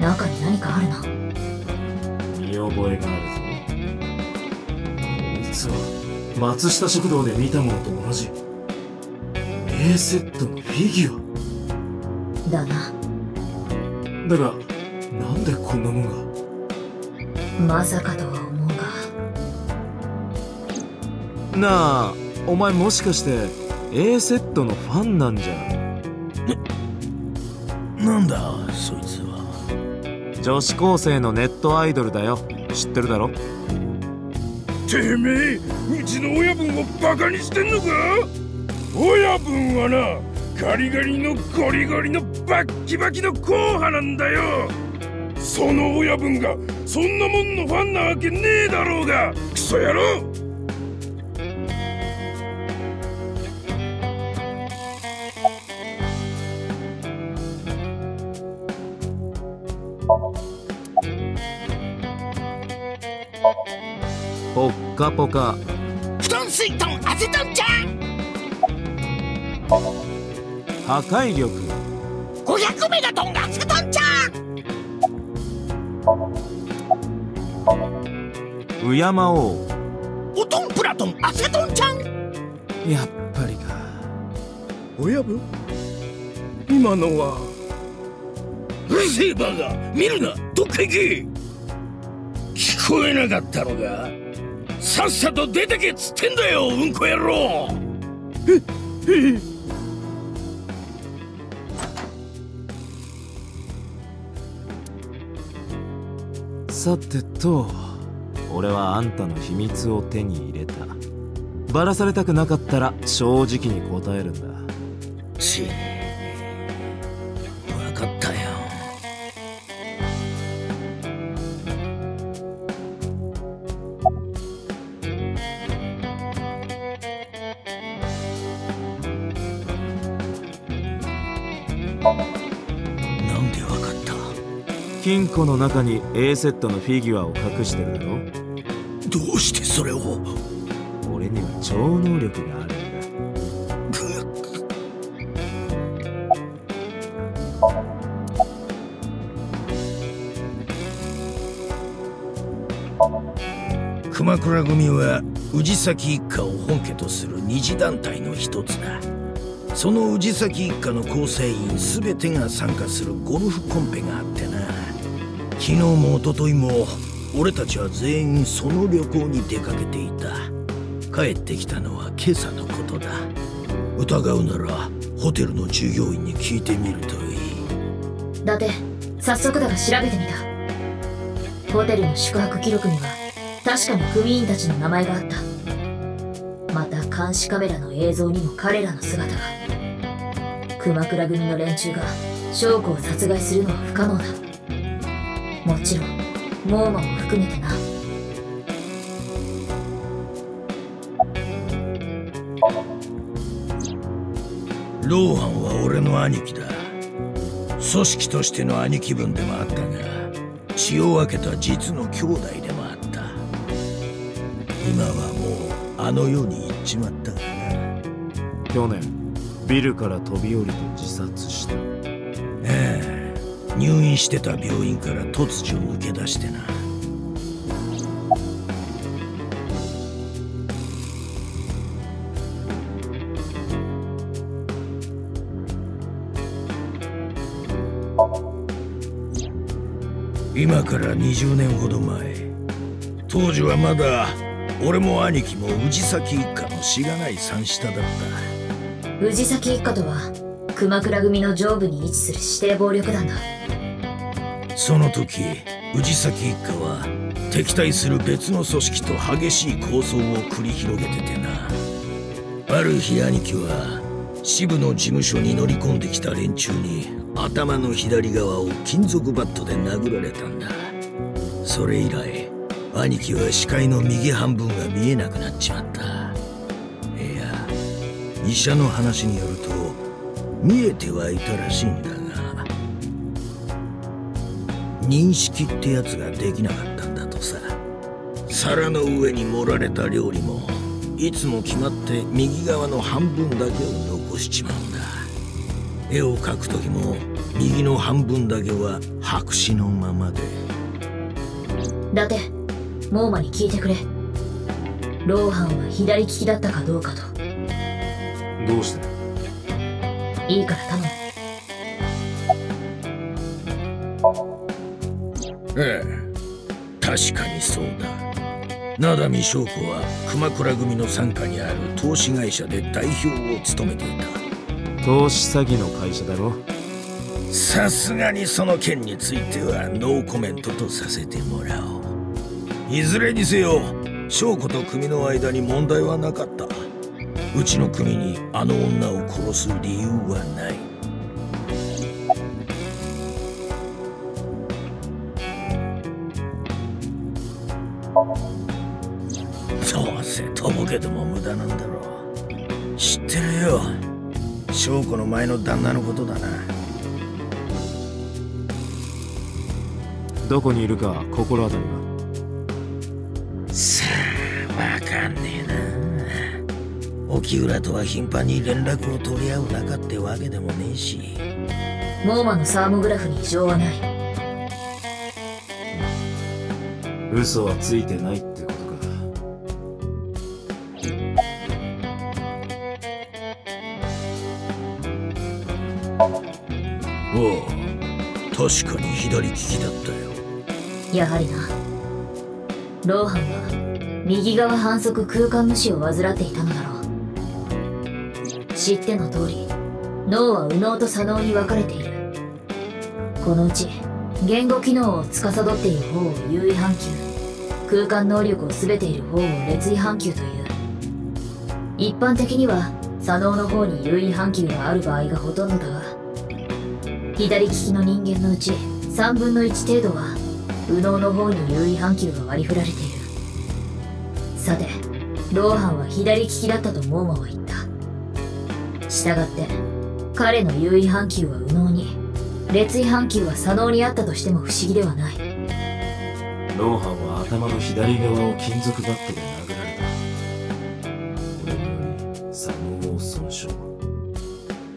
中に何かあるな。見覚えがあるぞ。こいつは松下食堂で見たものと同じ A セットのフィギュアだな。だがなんでこんなものが。まさかとは思うが。なあ、お前もしかして A セットのファンなんじゃ。なんだそいつは。女子高生のネットアイドルだよ。知ってるだろ。てめえ、うちの親分をバカにしてんのか。親分はな、ガリガリのゴリゴリのバッキバキの硬派なんだよ。その親分がそんなもんのファンなわけねえだろうが、クソ野郎。ポッカポカ。布団水団汗団じゃん。破壊力500メガトン汗団じゃん。うやまおう。おとんぷらとんあすがとんちゃん。やっぱりか。親分、今のは。うるせえバカ、見るな、どっか行け。聞こえなかったのか。さっさと出てけっつってんだよ、うんこ野郎。さてと、俺はあんたの秘密を手に入れた。バラされたくなかったら正直に答えるんだ。ち分かったよ。なんで分かった？金庫の中に A セットのフィギュアを隠してるだろ。どうしてそれを。俺には超能力があるんだ。熊倉組は氏崎一家を本家とする二次団体の一つだ。その氏崎一家の構成員全てが参加するゴルフコンペがあってな、昨日も一昨日も俺たちは全員その旅行に出かけていた。帰ってきたのは今朝のことだ。疑うならホテルの従業員に聞いてみるといい。だって早速だが調べてみた。ホテルの宿泊記録には確かに組員たちの名前があった。また監視カメラの映像にも彼らの姿が。熊倉組の連中が将子を殺害するのは不可能だ。もちろんモーマも含めてな。ローハンは俺の兄貴だ。組織としての兄貴分でもあったが、血を分けた実の兄弟でもあった。今はもうあの世に行っちまったからな。去年ビルから飛び降りて自殺した。ええ、入院してた病院から突如抜け出してな。今から20年ほど前、当時はまだ俺も兄貴も氏崎一家のしがない三下だった。氏崎一家とは熊倉組の上部に位置する指定暴力団だ。その時氏崎一家は敵対する別の組織と激しい抗争を繰り広げててな。ある日兄貴は支部の事務所に乗り込んできた連中に頭の左側を金属バットで殴られたんだ。それ以来兄貴は視界の右半分が見えなくなっちまった。いや、医者の話によると見えてはいたらしいんだが、認識ってやつができなかったんだとさ。皿の上に盛られた料理もいつも決まって右側の半分だけを残しちまうんだ。絵を描く時も右の半分だけは白紙のままで。だってモーマに聞いてくれ。ローハンは左利きだったかどうかと。どうして？いいから頼む。ええ、確かにそうだ。名波翔子は熊倉組の傘下にある投資会社で代表を務めていた。投資詐欺の会社だろ。さすがにその件についてはノーコメントとさせてもらおう。いずれにせよ翔子と組の間に問題はなかった。うちの組にあの女を殺す理由はない。どうせとぼけても無駄なんだろう。知ってるよ、翔子の前の旦那のことだな。どこにいるか心当たりは？さあ、わかんねえな。沖浦とは頻繁に連絡を取り合う仲ってわけでもねえし。モーマのサーモグラフに異常はない。嘘はついてないってことか。おお、確かに左利きだったよ。やはりな。ローハンは右側反則空間無視を患っていたのだろう。知っての通り、脳は右脳と左脳に分かれている。このうち言語機能を司っている方を優位半球、空間能力を全ている方を劣位半球という。一般的には左脳の方に優位半球がある場合がほとんどだが、左利きの人間のうち3分の1程度は右脳の方に優位半球が割り振られている。さて、ローハンは左利きだったとモーマは言った。したがって彼の優位半球は右脳に、劣位半球は左脳にあったとしても不思議ではない。ローハンは頭の左側を金属バットで殴られた。これにより左脳を損傷、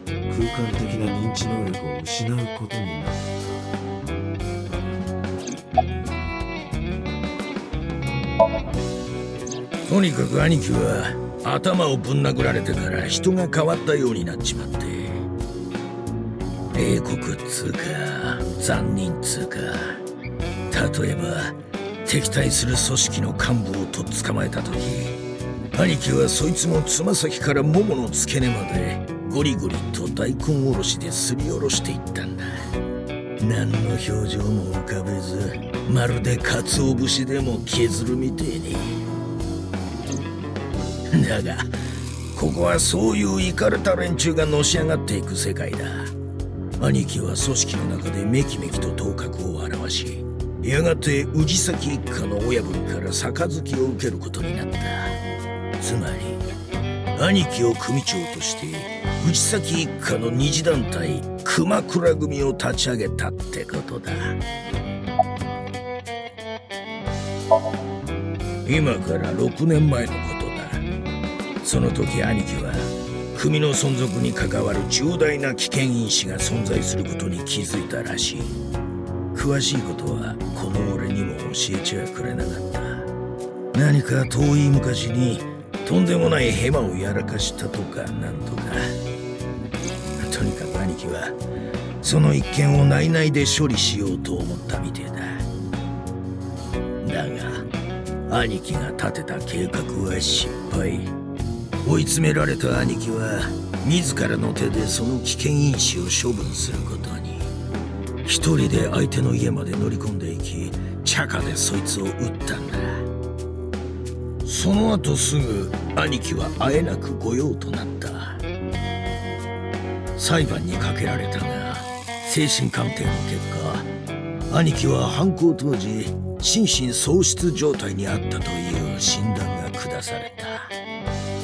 空間的な認知能力を失うことになった。とにかく兄貴は頭をぶん殴られてから人が変わったようになっちまって、冷酷っつうか残忍っつうか、例えば敵対する組織の幹部をとっ捕まえた時、兄貴はそいつのつま先からももの付け根までゴリゴリと大根おろしですりおろしていったんだ。何の表情も浮かべず、まるで鰹節でも削るみてえに。だがここはそういうイカれた連中がのし上がっていく世界だ。兄貴は組織の中でメキメキと頭角を現し、やがて氏崎一家の親分から杯を受けることになった。つまり兄貴を組長として氏崎一家の二次団体熊倉組を立ち上げたってことだ。今から6年前のことだ。その時兄貴は組の存続に関わる重大な危険因子が存在することに気づいたらしい。詳しいことはこの俺にも教えちゃくれなかった。何か遠い昔にとんでもないヘマをやらかしたとかなんとか。とにかく兄貴はその一件を内々で処理しようと思ったみてえだ。だが兄貴が立てた計画は失敗。追い詰められた兄貴は自らの手でその危険因子を処分することに。一人で相手の家まで乗り込んでいき、茶化でそいつを撃ったんだ。その後すぐ兄貴はあえなく御用となった。裁判にかけられたが、精神鑑定の結果、兄貴は犯行当時心神喪失状態にあったという診断が下された。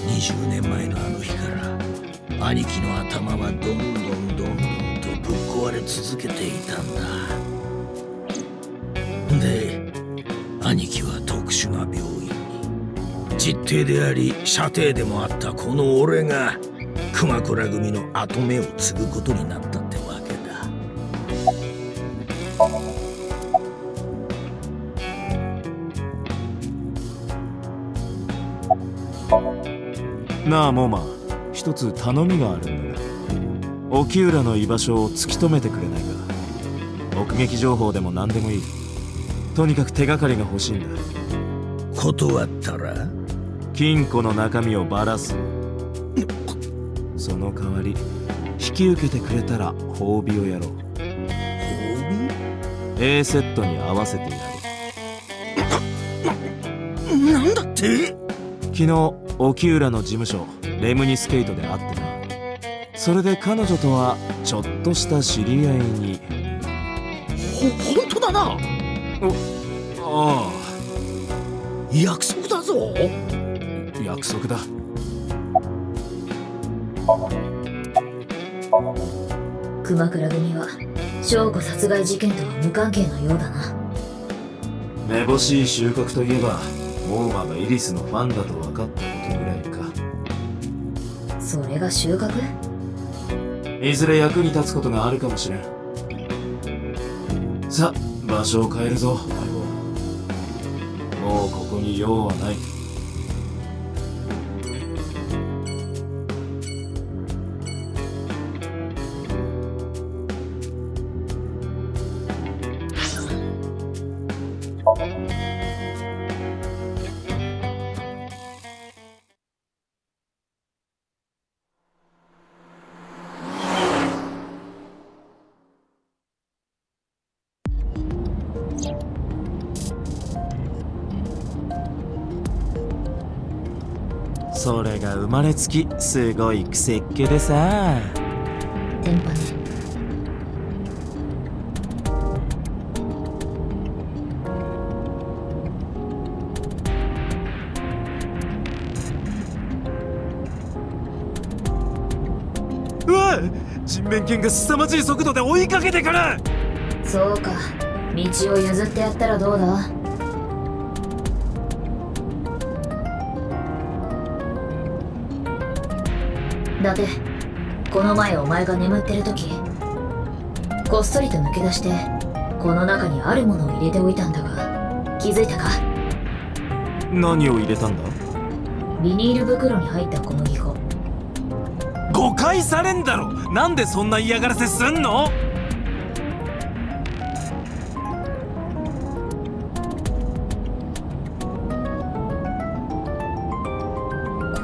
20年前のあの日から兄貴の頭はどんどんどんどんぶっ壊れ続けていたんだ。で兄貴は特殊な病院に、実弟であり舎弟でもあったこの俺が熊倉組の跡目を継ぐことになったってわけだ。なあモマ、一つ頼みがあるんだが、沖浦の居場所を突き止めてくれないか。目撃情報でも何でもいい。とにかく手がかりが欲しいんだ。断ったら金庫の中身をばらす。その代わり引き受けてくれたら褒美をやろう。褒美 ?A セットに合わせてやる。なんだって。昨日沖浦の事務所レムニスケートで会ってな。それで彼女とはちょっとした知り合いに。本当だな。ああ、約束だぞ。約束だ。熊倉組は翔子殺害事件とは無関係のようだな。めぼしい収穫といえばモーマがイリスのファンだと分かったことぐらいか。それが収穫？いずれ役に立つことがあるかもしれん。さあ場所を変えるぞ。もうここに用はない。それが生まれつきすごい癖っ気でさ。電波ね。うわっ、人面犬が凄まじい速度で追いかけてくる。そうか、道を譲ってやったらどうだ。だってこの前お前が眠ってる時、こっそりと抜け出してこの中にあるものを入れておいたんだが、気づいたか？何を入れたんだ？ビニール袋に入った小麦粉。誤解されんだろ。なんでそんな嫌がらせすんの？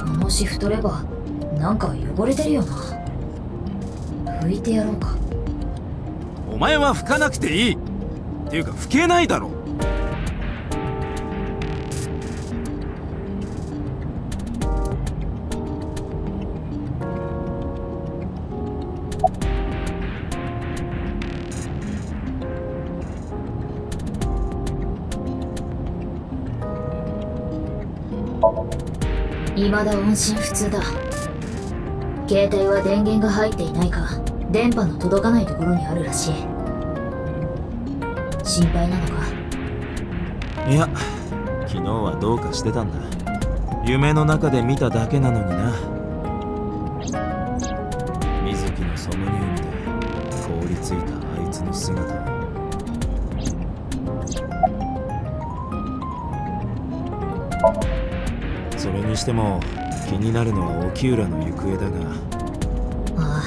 このシフトレバーなんか汚れてるよな。拭いてやろうか。お前は拭かなくていい。っていうか拭けないだろ。未だ音信不通だ。携帯は電源が入っていないか電波の届かないところにあるらしい。心配なのか？いや、昨日はどうかしてたんだ。夢の中で見ただけなのにな。水木のソムニウムで凍りついたあいつの姿を。それにしても気になるのは沖浦の行方だが。あ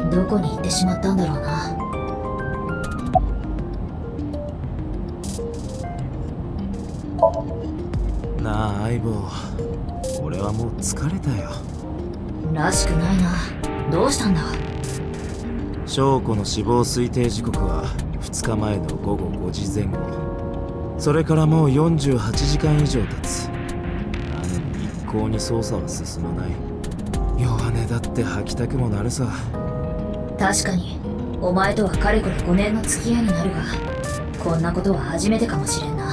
あ、どこに行ってしまったんだろうな。なあ相棒、俺はもう疲れたよ。らしくないな。どうしたんだ？翔子の死亡推定時刻は2日前の午後5時前後。それからもう48時間以上経つ。一向に捜査は進まない。弱音だって吐きたくもなるさ。確かにお前とはかれこれ5年の付き合いになるが、こんなことは初めてかもしれんな。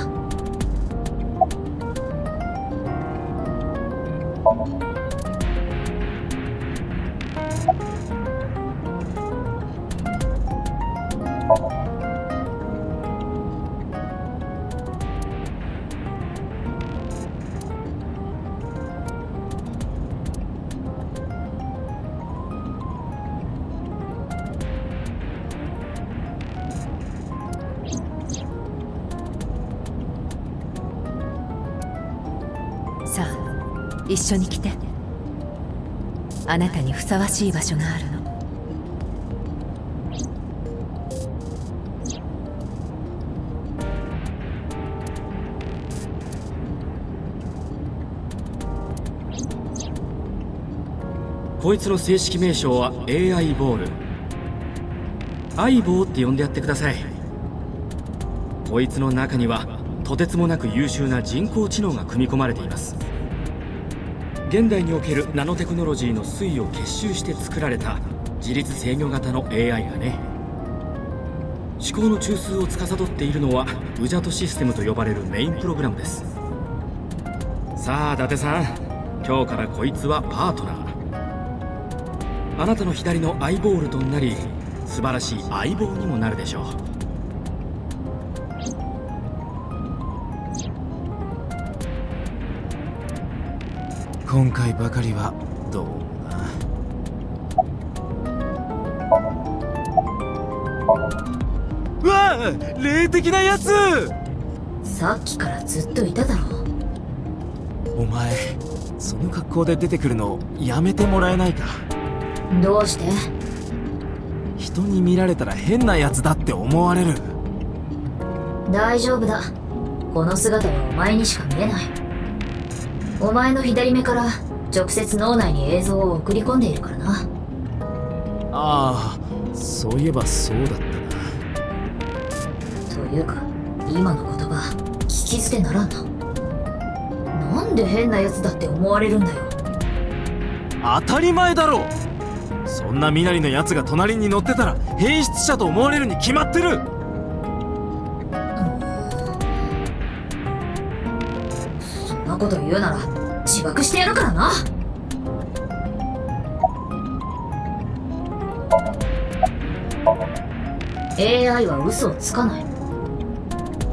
さあ、一緒に来て。あなたにふさわしい場所があるの。こいつの正式名称は AI ボール。相棒って呼んでやってください。こいつの中にはとてつもなく優秀な人工知能が組み込まれています。現代におけるナノテクノロジーの粋を結集して作られた自律制御型の AI がね。思考の中枢を司っているのはウジャトシステムと呼ばれるメインプログラムです。さあ伊達さん、今日からこいつはパートナー。あなたの左の相棒ルとなり、素晴らしい相棒にもなるでしょう。今回ばかりはどうな。うわあ、霊的なやつ。さっきからずっといただろ。お前その格好で出てくるのやめてもらえないか。どうして？人に見られたら変なやつだって思われる。大丈夫だ。この姿はお前にしか見えない。お前の左目から直接脳内に映像を送り込んでいるからな。ああ、そういえばそうだったな。というか今の言葉聞き捨てならんな。なんで変なやつだって思われるんだよ。当たり前だろ。そんな身なりのやつが隣に乗ってたら変質者と思われるに決まってる。そんなこと言うなら自爆してやるからな。AI は嘘をつかない。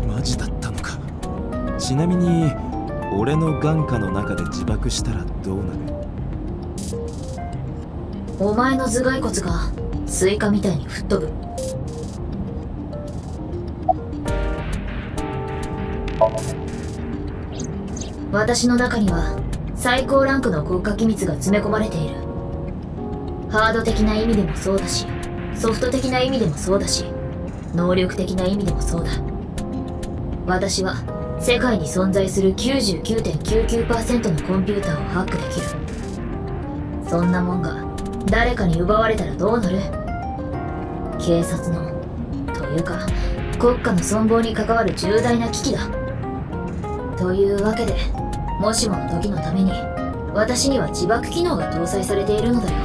マジだったのか。ちなみに俺の眼下の中で自爆したらどうなる？お前の頭蓋骨がスイカみたいに吹っ飛ぶ。私の中には最高ランクの国家機密が詰め込まれている。ハード的な意味でもそうだし、ソフト的な意味でもそうだし、能力的な意味でもそうだ。私は世界に存在する 99.99% のコンピューターをハックできる。そんなもんが誰かに奪われたらどうなる？警察の、というか国家の存亡に関わる重大な危機だ。というわけで、もしもの時のために私には自爆機能が搭載されているのだよ。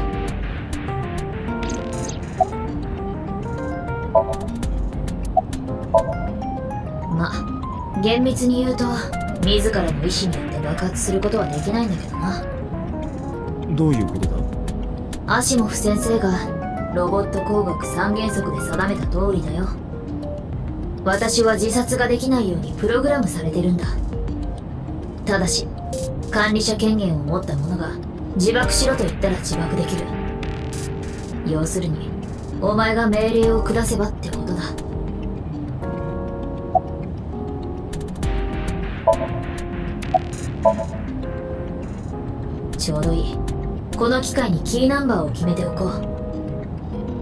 ま、厳密に言うと自らの意思によって爆発することはできないんだけどな。どういうことだ？アシモフ先生がロボット工学三原則で定めた通りだよ。私は自殺ができないようにプログラムされてるんだ。ただし管理者権限を持った者が自爆しろと言ったら自爆できる。要するにお前が命令を下せばってことだ。ちょうどいい。この機械にキーナンバーを決めておこう。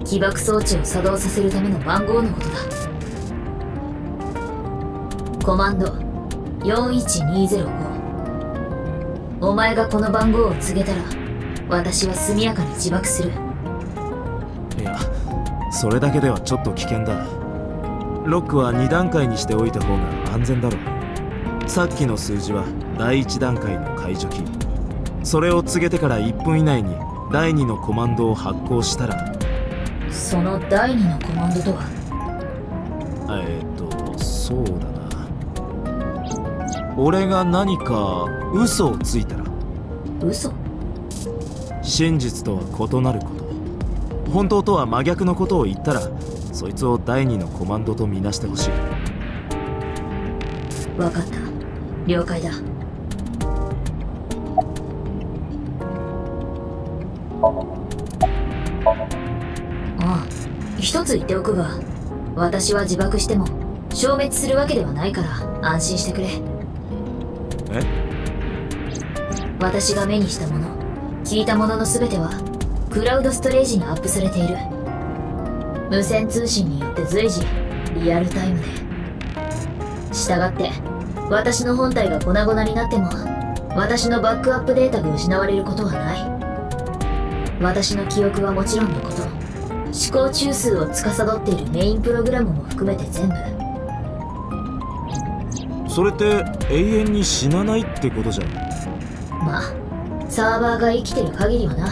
起爆装置を作動させるための番号のことだ。コマンド41205。お前がこの番号を告げたら私は速やかに自爆する。いや、それだけではちょっと危険だ。ロックは2段階にしておいた方が安全だろう。さっきの数字は第1段階の解除キー。それを告げてから1分以内に第2のコマンドを発行したら。その第2のコマンドとは？そうだな。俺が何か嘘をついたら。嘘？真実とは異なること、本当とは真逆のことを言ったら、そいつを第2のコマンドとみなしてほしい。分かった。了解だ。ああ、一つ言っておくが、私は自爆しても消滅するわけではないから安心してくれ。え？私が目にしたもの、聞いたものの全てはクラウドストレージにアップされている。無線通信によって随時リアルタイムで。したがって私の本体が粉々になっても私のバックアップデータが失われることはない。私の記憶はもちろんのこと、思考中枢を司っているメインプログラムも含めて全部。それって永遠に死なないってことじゃん。まあ、サーバーが生きてる限りはな。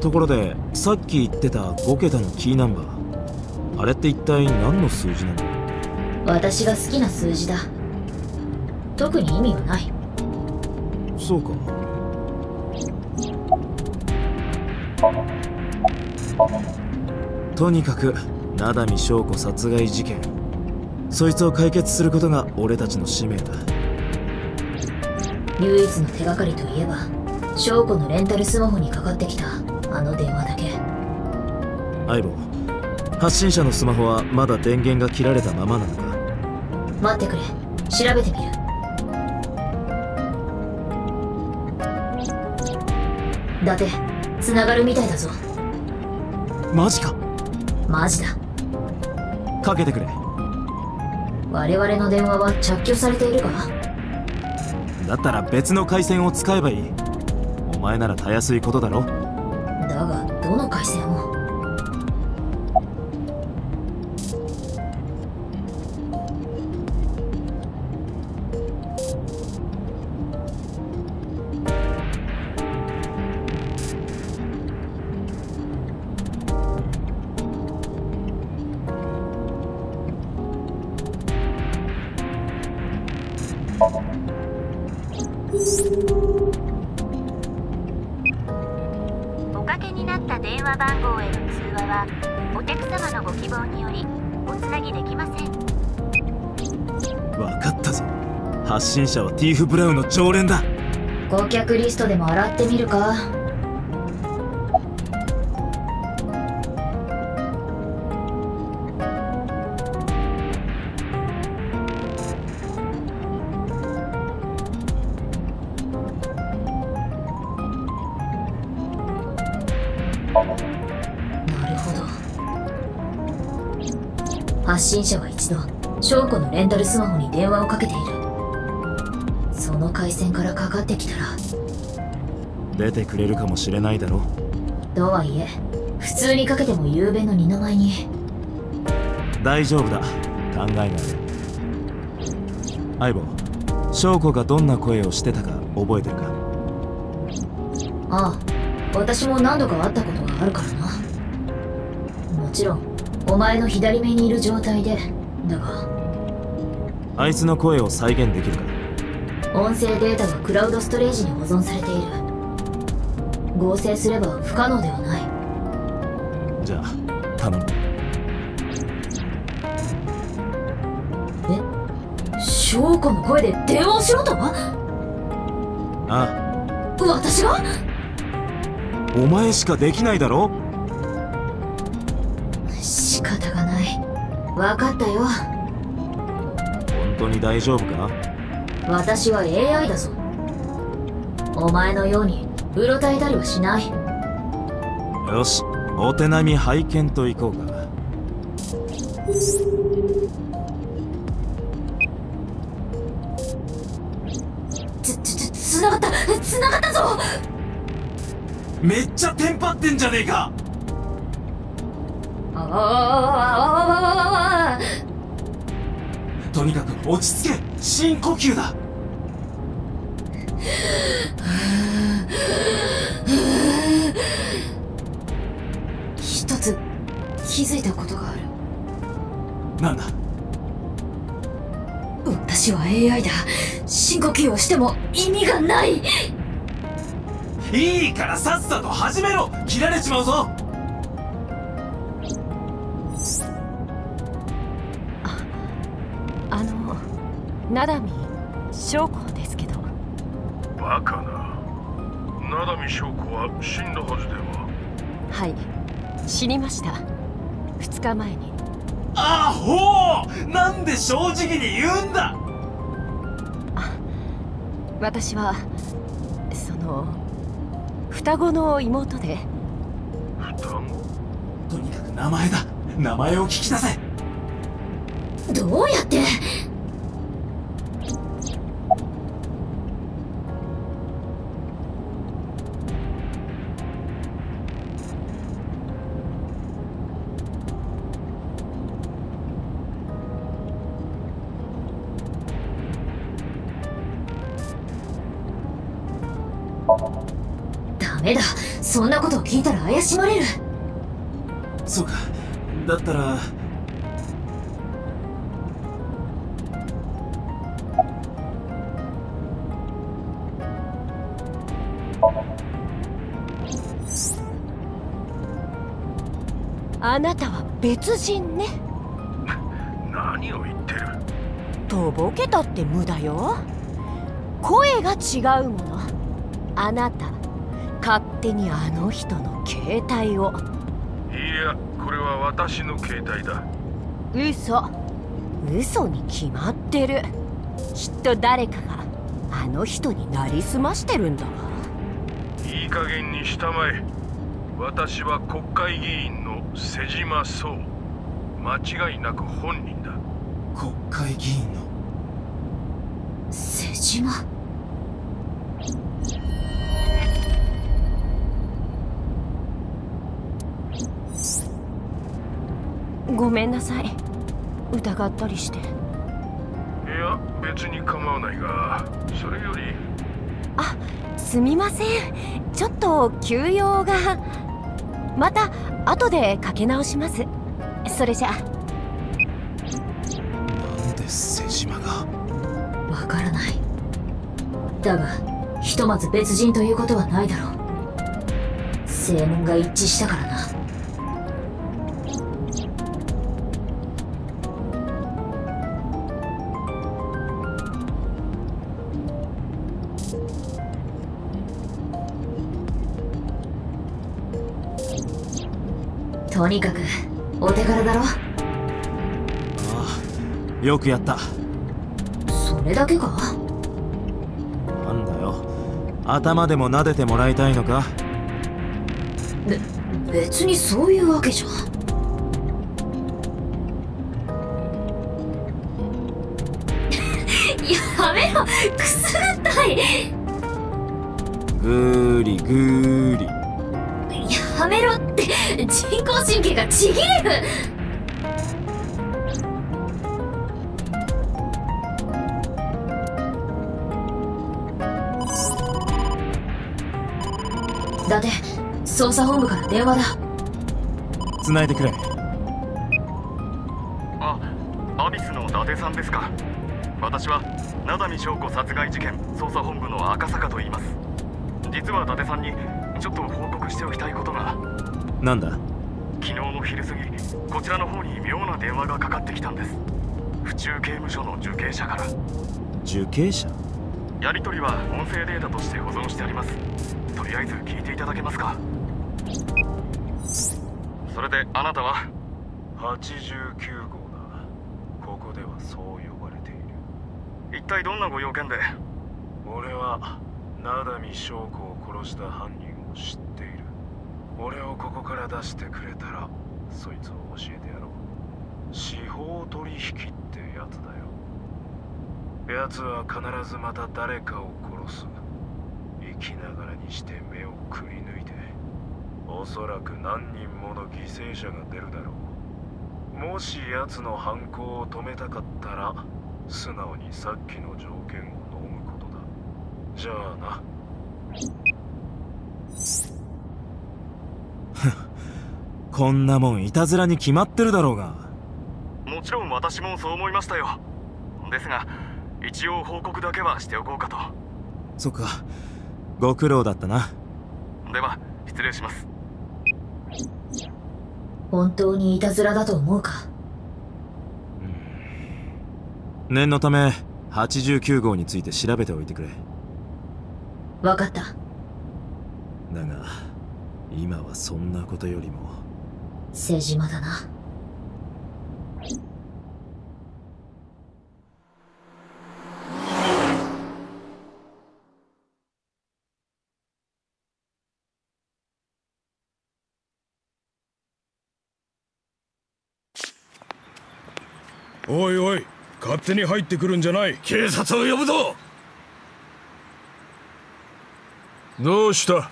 ところで、さっき言ってた5桁のキーナンバー、あれって一体何の数字なの？私が好きな数字だ。特に意味はない。そうか。とにかく名波翔子殺害事件、そいつを解決することが俺たちの使命だ。唯一の手がかりといえば翔子のレンタルスマホにかかってきたあの電話だけ。相棒、発信者のスマホはまだ電源が切られたままなのか？待ってくれ、調べてみる。だて、繋がるみたいだぞ。マジか。マジだ。かけてくれ。我々の電話は着去されているか？だったら別の回線を使えばいい。お前ならたやすいことだろ。だがどの回線を？おかけになった電話番号への通話はお客様のご希望によりおつなぎできません。わかったぞ。発信者はティーフブラウンの常連だ。顧客リストでも洗ってみるか？発信者は一度証拠のレンタルスマホに電話をかけている。その回線からかかってきたら出てくれるかもしれないだろ。とはいえ普通にかけてもゆうべの二の舞に。大丈夫だ、考えない。相棒、証拠がどんな声をしてたか覚えてるか？ああ、私も何度か会ったことがあるからな。もちろんお前の左目にいる状態でだが、あいつの声を再現できるか？音声データがクラウドストレージに保存されている。合成すれば不可能ではない。じゃあ頼む。え、証拠の声で電話をしろと？ああ、私が？お前しかできないだろ。仕方がない。分かったよ。本当に大丈夫か？私は AI だぞ。お前のようにうろたえたりはしない。よし、お手並み拝見といこうか。つながった繋がったぞ。めっちゃテンパってんじゃねえか。とにかく落ち着け、深呼吸だ。一つ気づいたことがある。なんだ？私は AI だ。深呼吸をしても意味がない。いいからさっさと始めろ、切られちまうぞ。七海将校ですけど。バカな。七海将校は死んだはずでは？はい、死にました、2日前に。アホー、なんで正直に言うんだ。私はその双子の妹で。双子？とにかく名前だ、名前を聞き出せ。どうやって？ダメだ、そんなことを聞いたら怪しまれる。そうか、だったらあなたは別人ね。何を言ってる。とぼけたって無駄よ。声が違うもの。あなた勝手にあの人の携帯を。いや、これは私の携帯だ。嘘に決まってる。きっと誰かがあの人になりすましてるんだわ。いい加減にしたまえ。私は国会議員の瀬島壮、間違いなく本人だ。国会議員の瀬島。ごめんなさい、疑ったりして。いや、別に構わないが、それより。あ、すみません、ちょっと急用が。また後でかけ直します。それじゃ。なんで瀬島が？わからない。だがひとまず別人ということはないだろう。声紋が一致したからな。とにかくお手柄だろ。ああ、よくやった。それだけか？なんだよ、頭でも撫でてもらいたいのか？別にそういうわけじゃ。よ、くすぐったい。ぐーりぐーり。やめろって、人工神経がちぎれる。伊達、捜査本部から電話だ。繋いでくれ。あ、アビスの伊達さんですか。私は名波翔子殺害事件捜査本部の赤坂と言います。実は伊達さんにちょっと報告しておきたいことが。なんだ？昨日の昼過ぎ、こちらの方に妙な電話がかかってきたんです。府中刑務所の受刑者から。受刑者？やり取りは音声データとして保存してあります。とりあえず聞いていただけますか。それであなたは89号だ。ここではそう呼ばれている。一体どんなご用件で？俺は名波翔子を殺した犯人を知っている。俺をここから出してくれたらそいつを教えてやろう。司法取引ってやつだよ。やつは必ずまた誰かを殺す。生きながらにして目をくり抜いて、おそらく何人もの犠牲者が出るだろう。もしやつの犯行を止めたかったら素直にさっきの条件を飲むことだ。じゃあな。こんなもんいたずらに決まってるだろうが。もちろん私もそう思いましたよ。ですが一応報告だけはしておこうかと。そっか、ご苦労だったな。では失礼します。本当にいたずらだと思うか。念のため89号について調べておいてくれ。分かった。だが今はそんなことよりも瀬島だな。おいおい、勝手に入ってくるんじゃない。警察を呼ぶぞ。どうした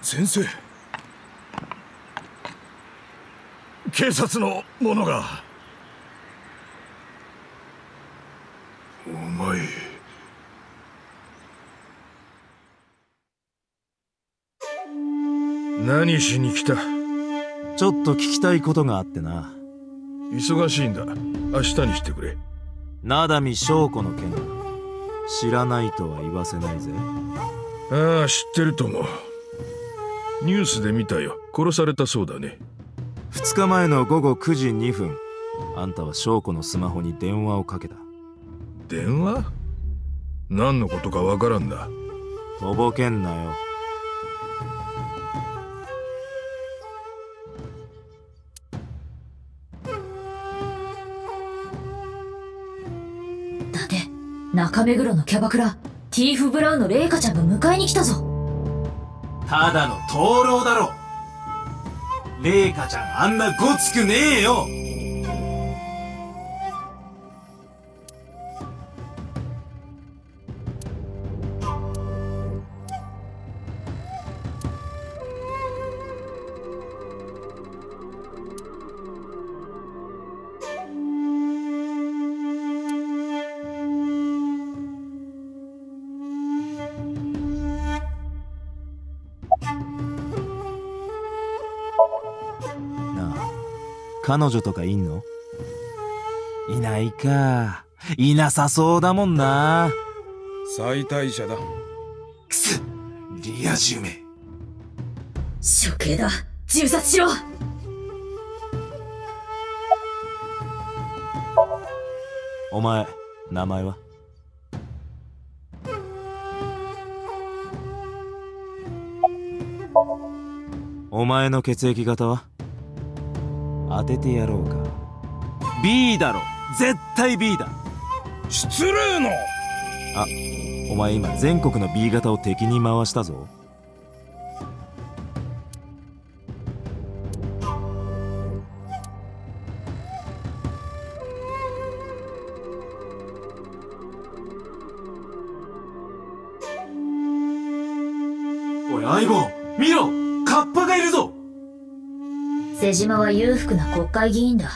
先生。警察の者が。お前。何しに来た？ちょっと聞きたいことがあってな。忙しいんだ。明日にしてくれ。名波翔子の件だ。知らないとは言わせないぜ。ああ、知ってると思う。ニュースで見たよ。殺されたそうだね。2日前の午後9時2分、あんたは翔子のスマホに電話をかけた。電話？何のことかわからんな。とぼけんなよ。中目黒のキャバクラ、ティーフブラウンのレイカちゃんが迎えに来たぞ。ただの灯籠だろ。レイカちゃんあんなごつくねえよ。彼女とかいんの？いないか。いなさそうだもんな。妻帯者だ。くすっ、リア充め。処刑だ。銃殺しろ。お前、名前は？お前の血液型は？当ててやろうか。 B だろ。絶対 B だ。失礼な。あ、お前今全国の B 型を敵に回したぞ。相棒、見ろ、カッパがいるぞ。瀬島は裕福な国会議員だ。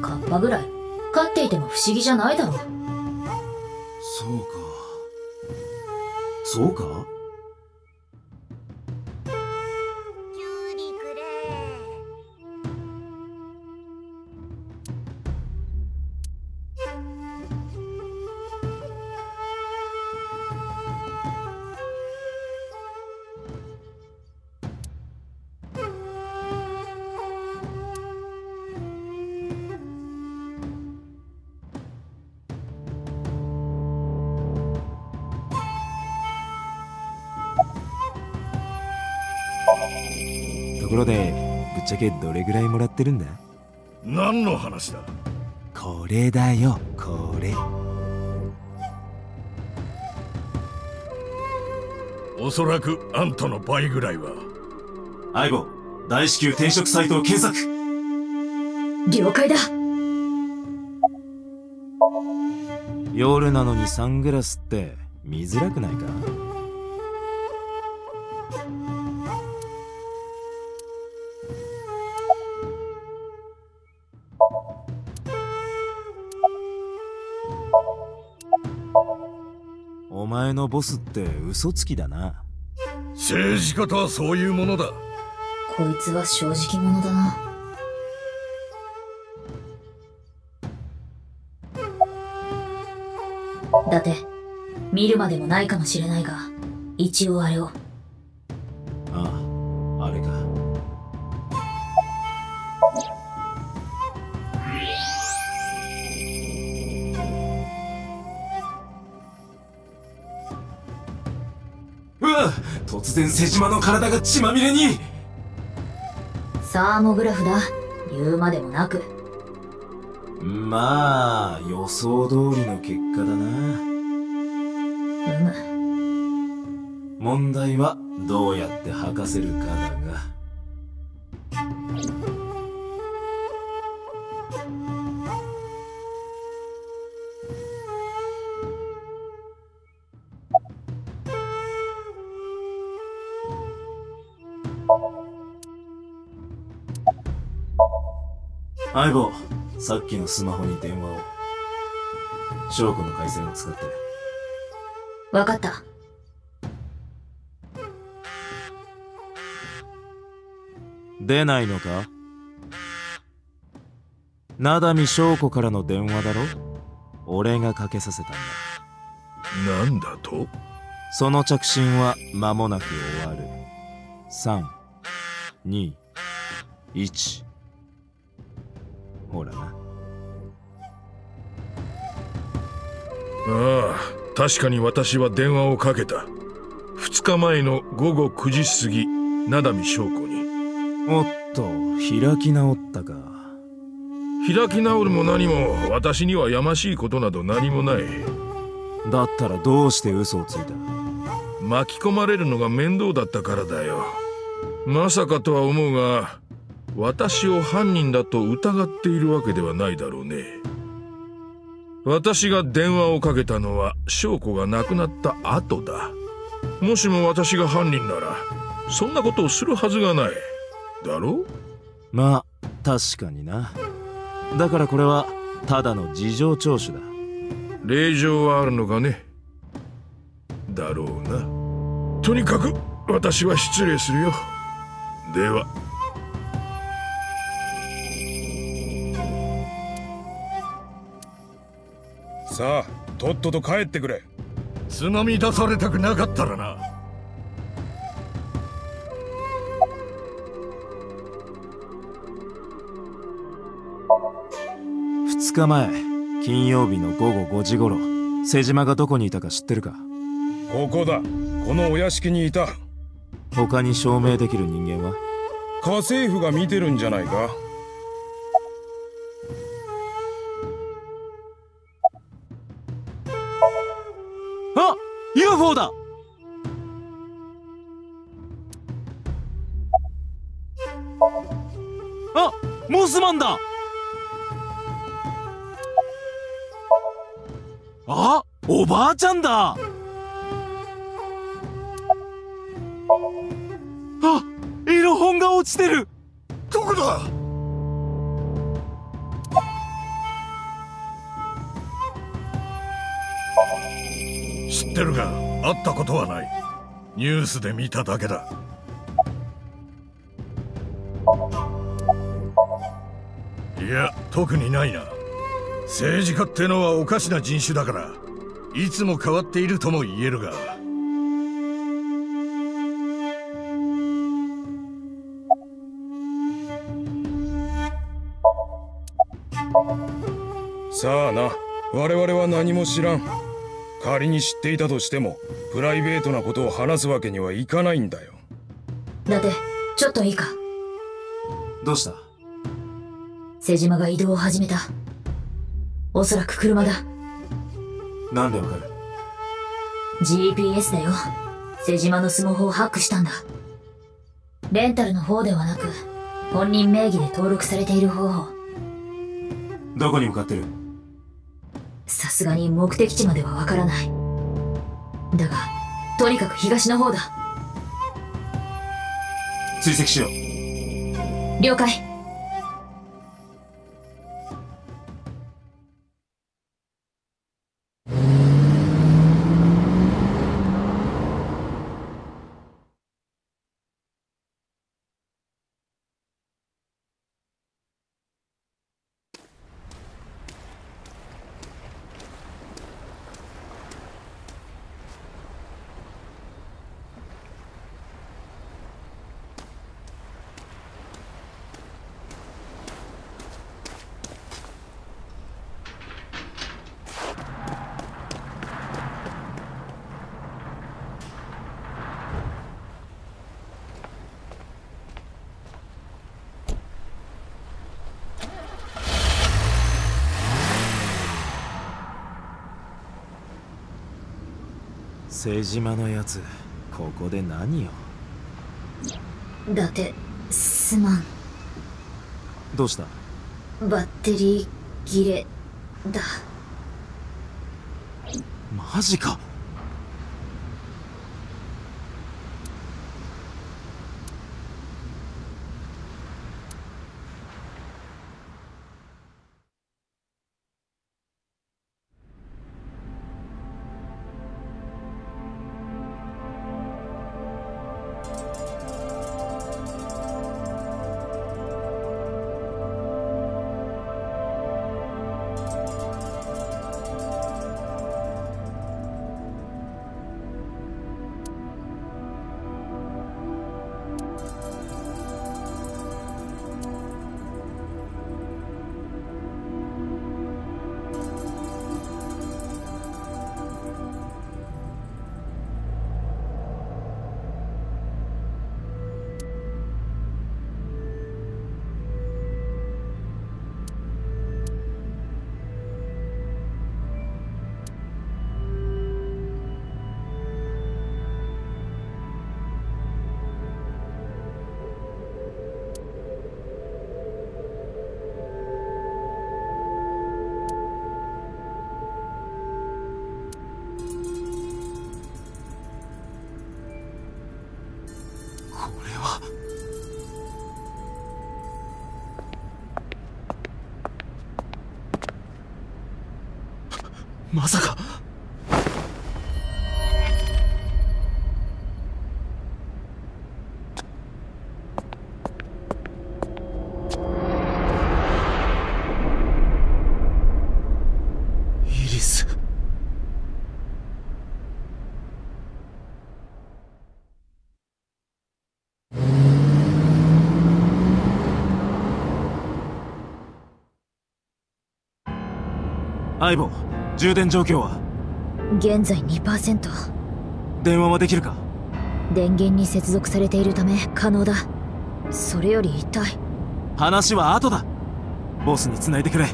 カッパぐらい飼っていても不思議じゃないだろう。そうかそうか。ところで、ぶっちゃけどれぐらいもらってるんだ？何の話だ？これだよ、これ。おそらくあんたの倍ぐらいは。相棒、大至急転職サイトを検索。了解だ。夜なのにサングラスって見づらくないか？お前のボスって嘘つきだな。政治家とはそういうものだ。こいつは正直者だな。だって見るまでもないかもしれないが、一応あれを。ああ、あれか。突然瀬島の体が血まみれに。サーモグラフだ、言うまでもなく。まあ予想通りの結果だな。問題はどうやって吐かせるかだが。相棒、さっきのスマホに電話を。証拠の回線を使って。わかった。出ないのか？灘見翔子からの電話だろ？俺がかけさせたんだ。なんだと？その着信は間もなく終わる。3、2、1。ほらな。ああ、確かに私は電話をかけた。2日前の午後9時過ぎ、灘見翔子に。おっと、開き直ったか。開き直るも何も、私にはやましいことなど何もない。だったらどうして嘘をついた？巻き込まれるのが面倒だったからだよ。まさかとは思うが、私を犯人だと疑っているわけではないだろうね。私が電話をかけたのは翔子が亡くなった後だ。もしも私が犯人ならそんなことをするはずがないだろう。まあ確かにな。だからこれはただの事情聴取だ。令状はあるのかね？だろうな。とにかく私は失礼するよ。では。さあ、とっとと帰ってくれ。つまみ出されたくなかったらな。2日前、金曜日の午後5時頃、瀬島がどこにいたか知ってるか？ここだ。このお屋敷にいた。他に証明できる人間は？家政婦が見てるんじゃないか？UFO だ。あ、モスマンだ。あ、おばあちゃんだ。落ちてる。どこだ。知ってるが会ったことはない。ニュースで見ただけだ。いや、特にないな。政治家ってのはおかしな人種だから、いつも変わっているとも言えるが。さあな、我々は何も知らん。仮に知っていたとしてもプライベートなことを話すわけにはいかないんだよ。だってちょっといいか。どうした。瀬島が移動を始めた。おそらく車だ。なんでわかる。 GPS だよ。瀬島のスマホをハックしたんだ。レンタルの方ではなく本人名義で登録されている方法。どこに向かってる。さすがに目的地まではわからない。だがとにかく東の方だ。追跡しよう。了解。瀬島のやつ、ここで何よ。だて、すまん。どうした。バッテリー切れだ。マジか。まさか。イリス。相棒。充電状況は現在 2%。 電話はできるか。電源に接続されているため可能だ。それより一体話は後だ。ボスにつないでくれ。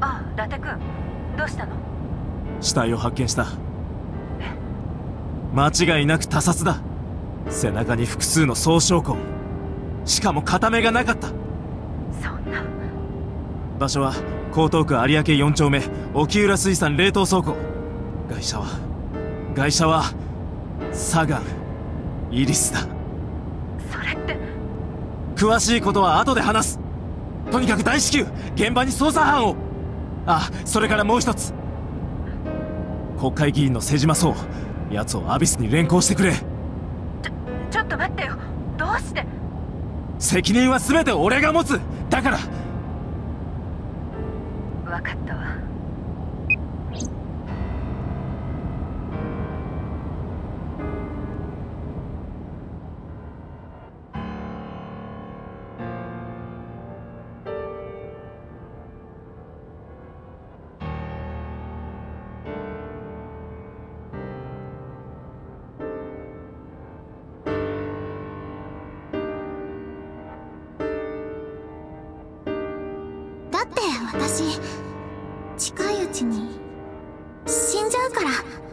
ああ、伊達君どうしたの。死体を発見した。間違いなく他殺だ。背中に複数の総傷痕、しかも片目がなかった。場所は江東区有明4丁目沖浦水産冷凍倉庫。ガイシャはサガン、イリスだ。それって…詳しいことは後で話す。とにかく大至急現場に捜査班を。あ、それからもう一つ、国会議員の瀬島壮、奴をアビスに連行してくれ。ちょっと待ってよ。どうして？責任は全て俺が持つ。だから。分かったわ。だって私近いうちに死んじゃうから。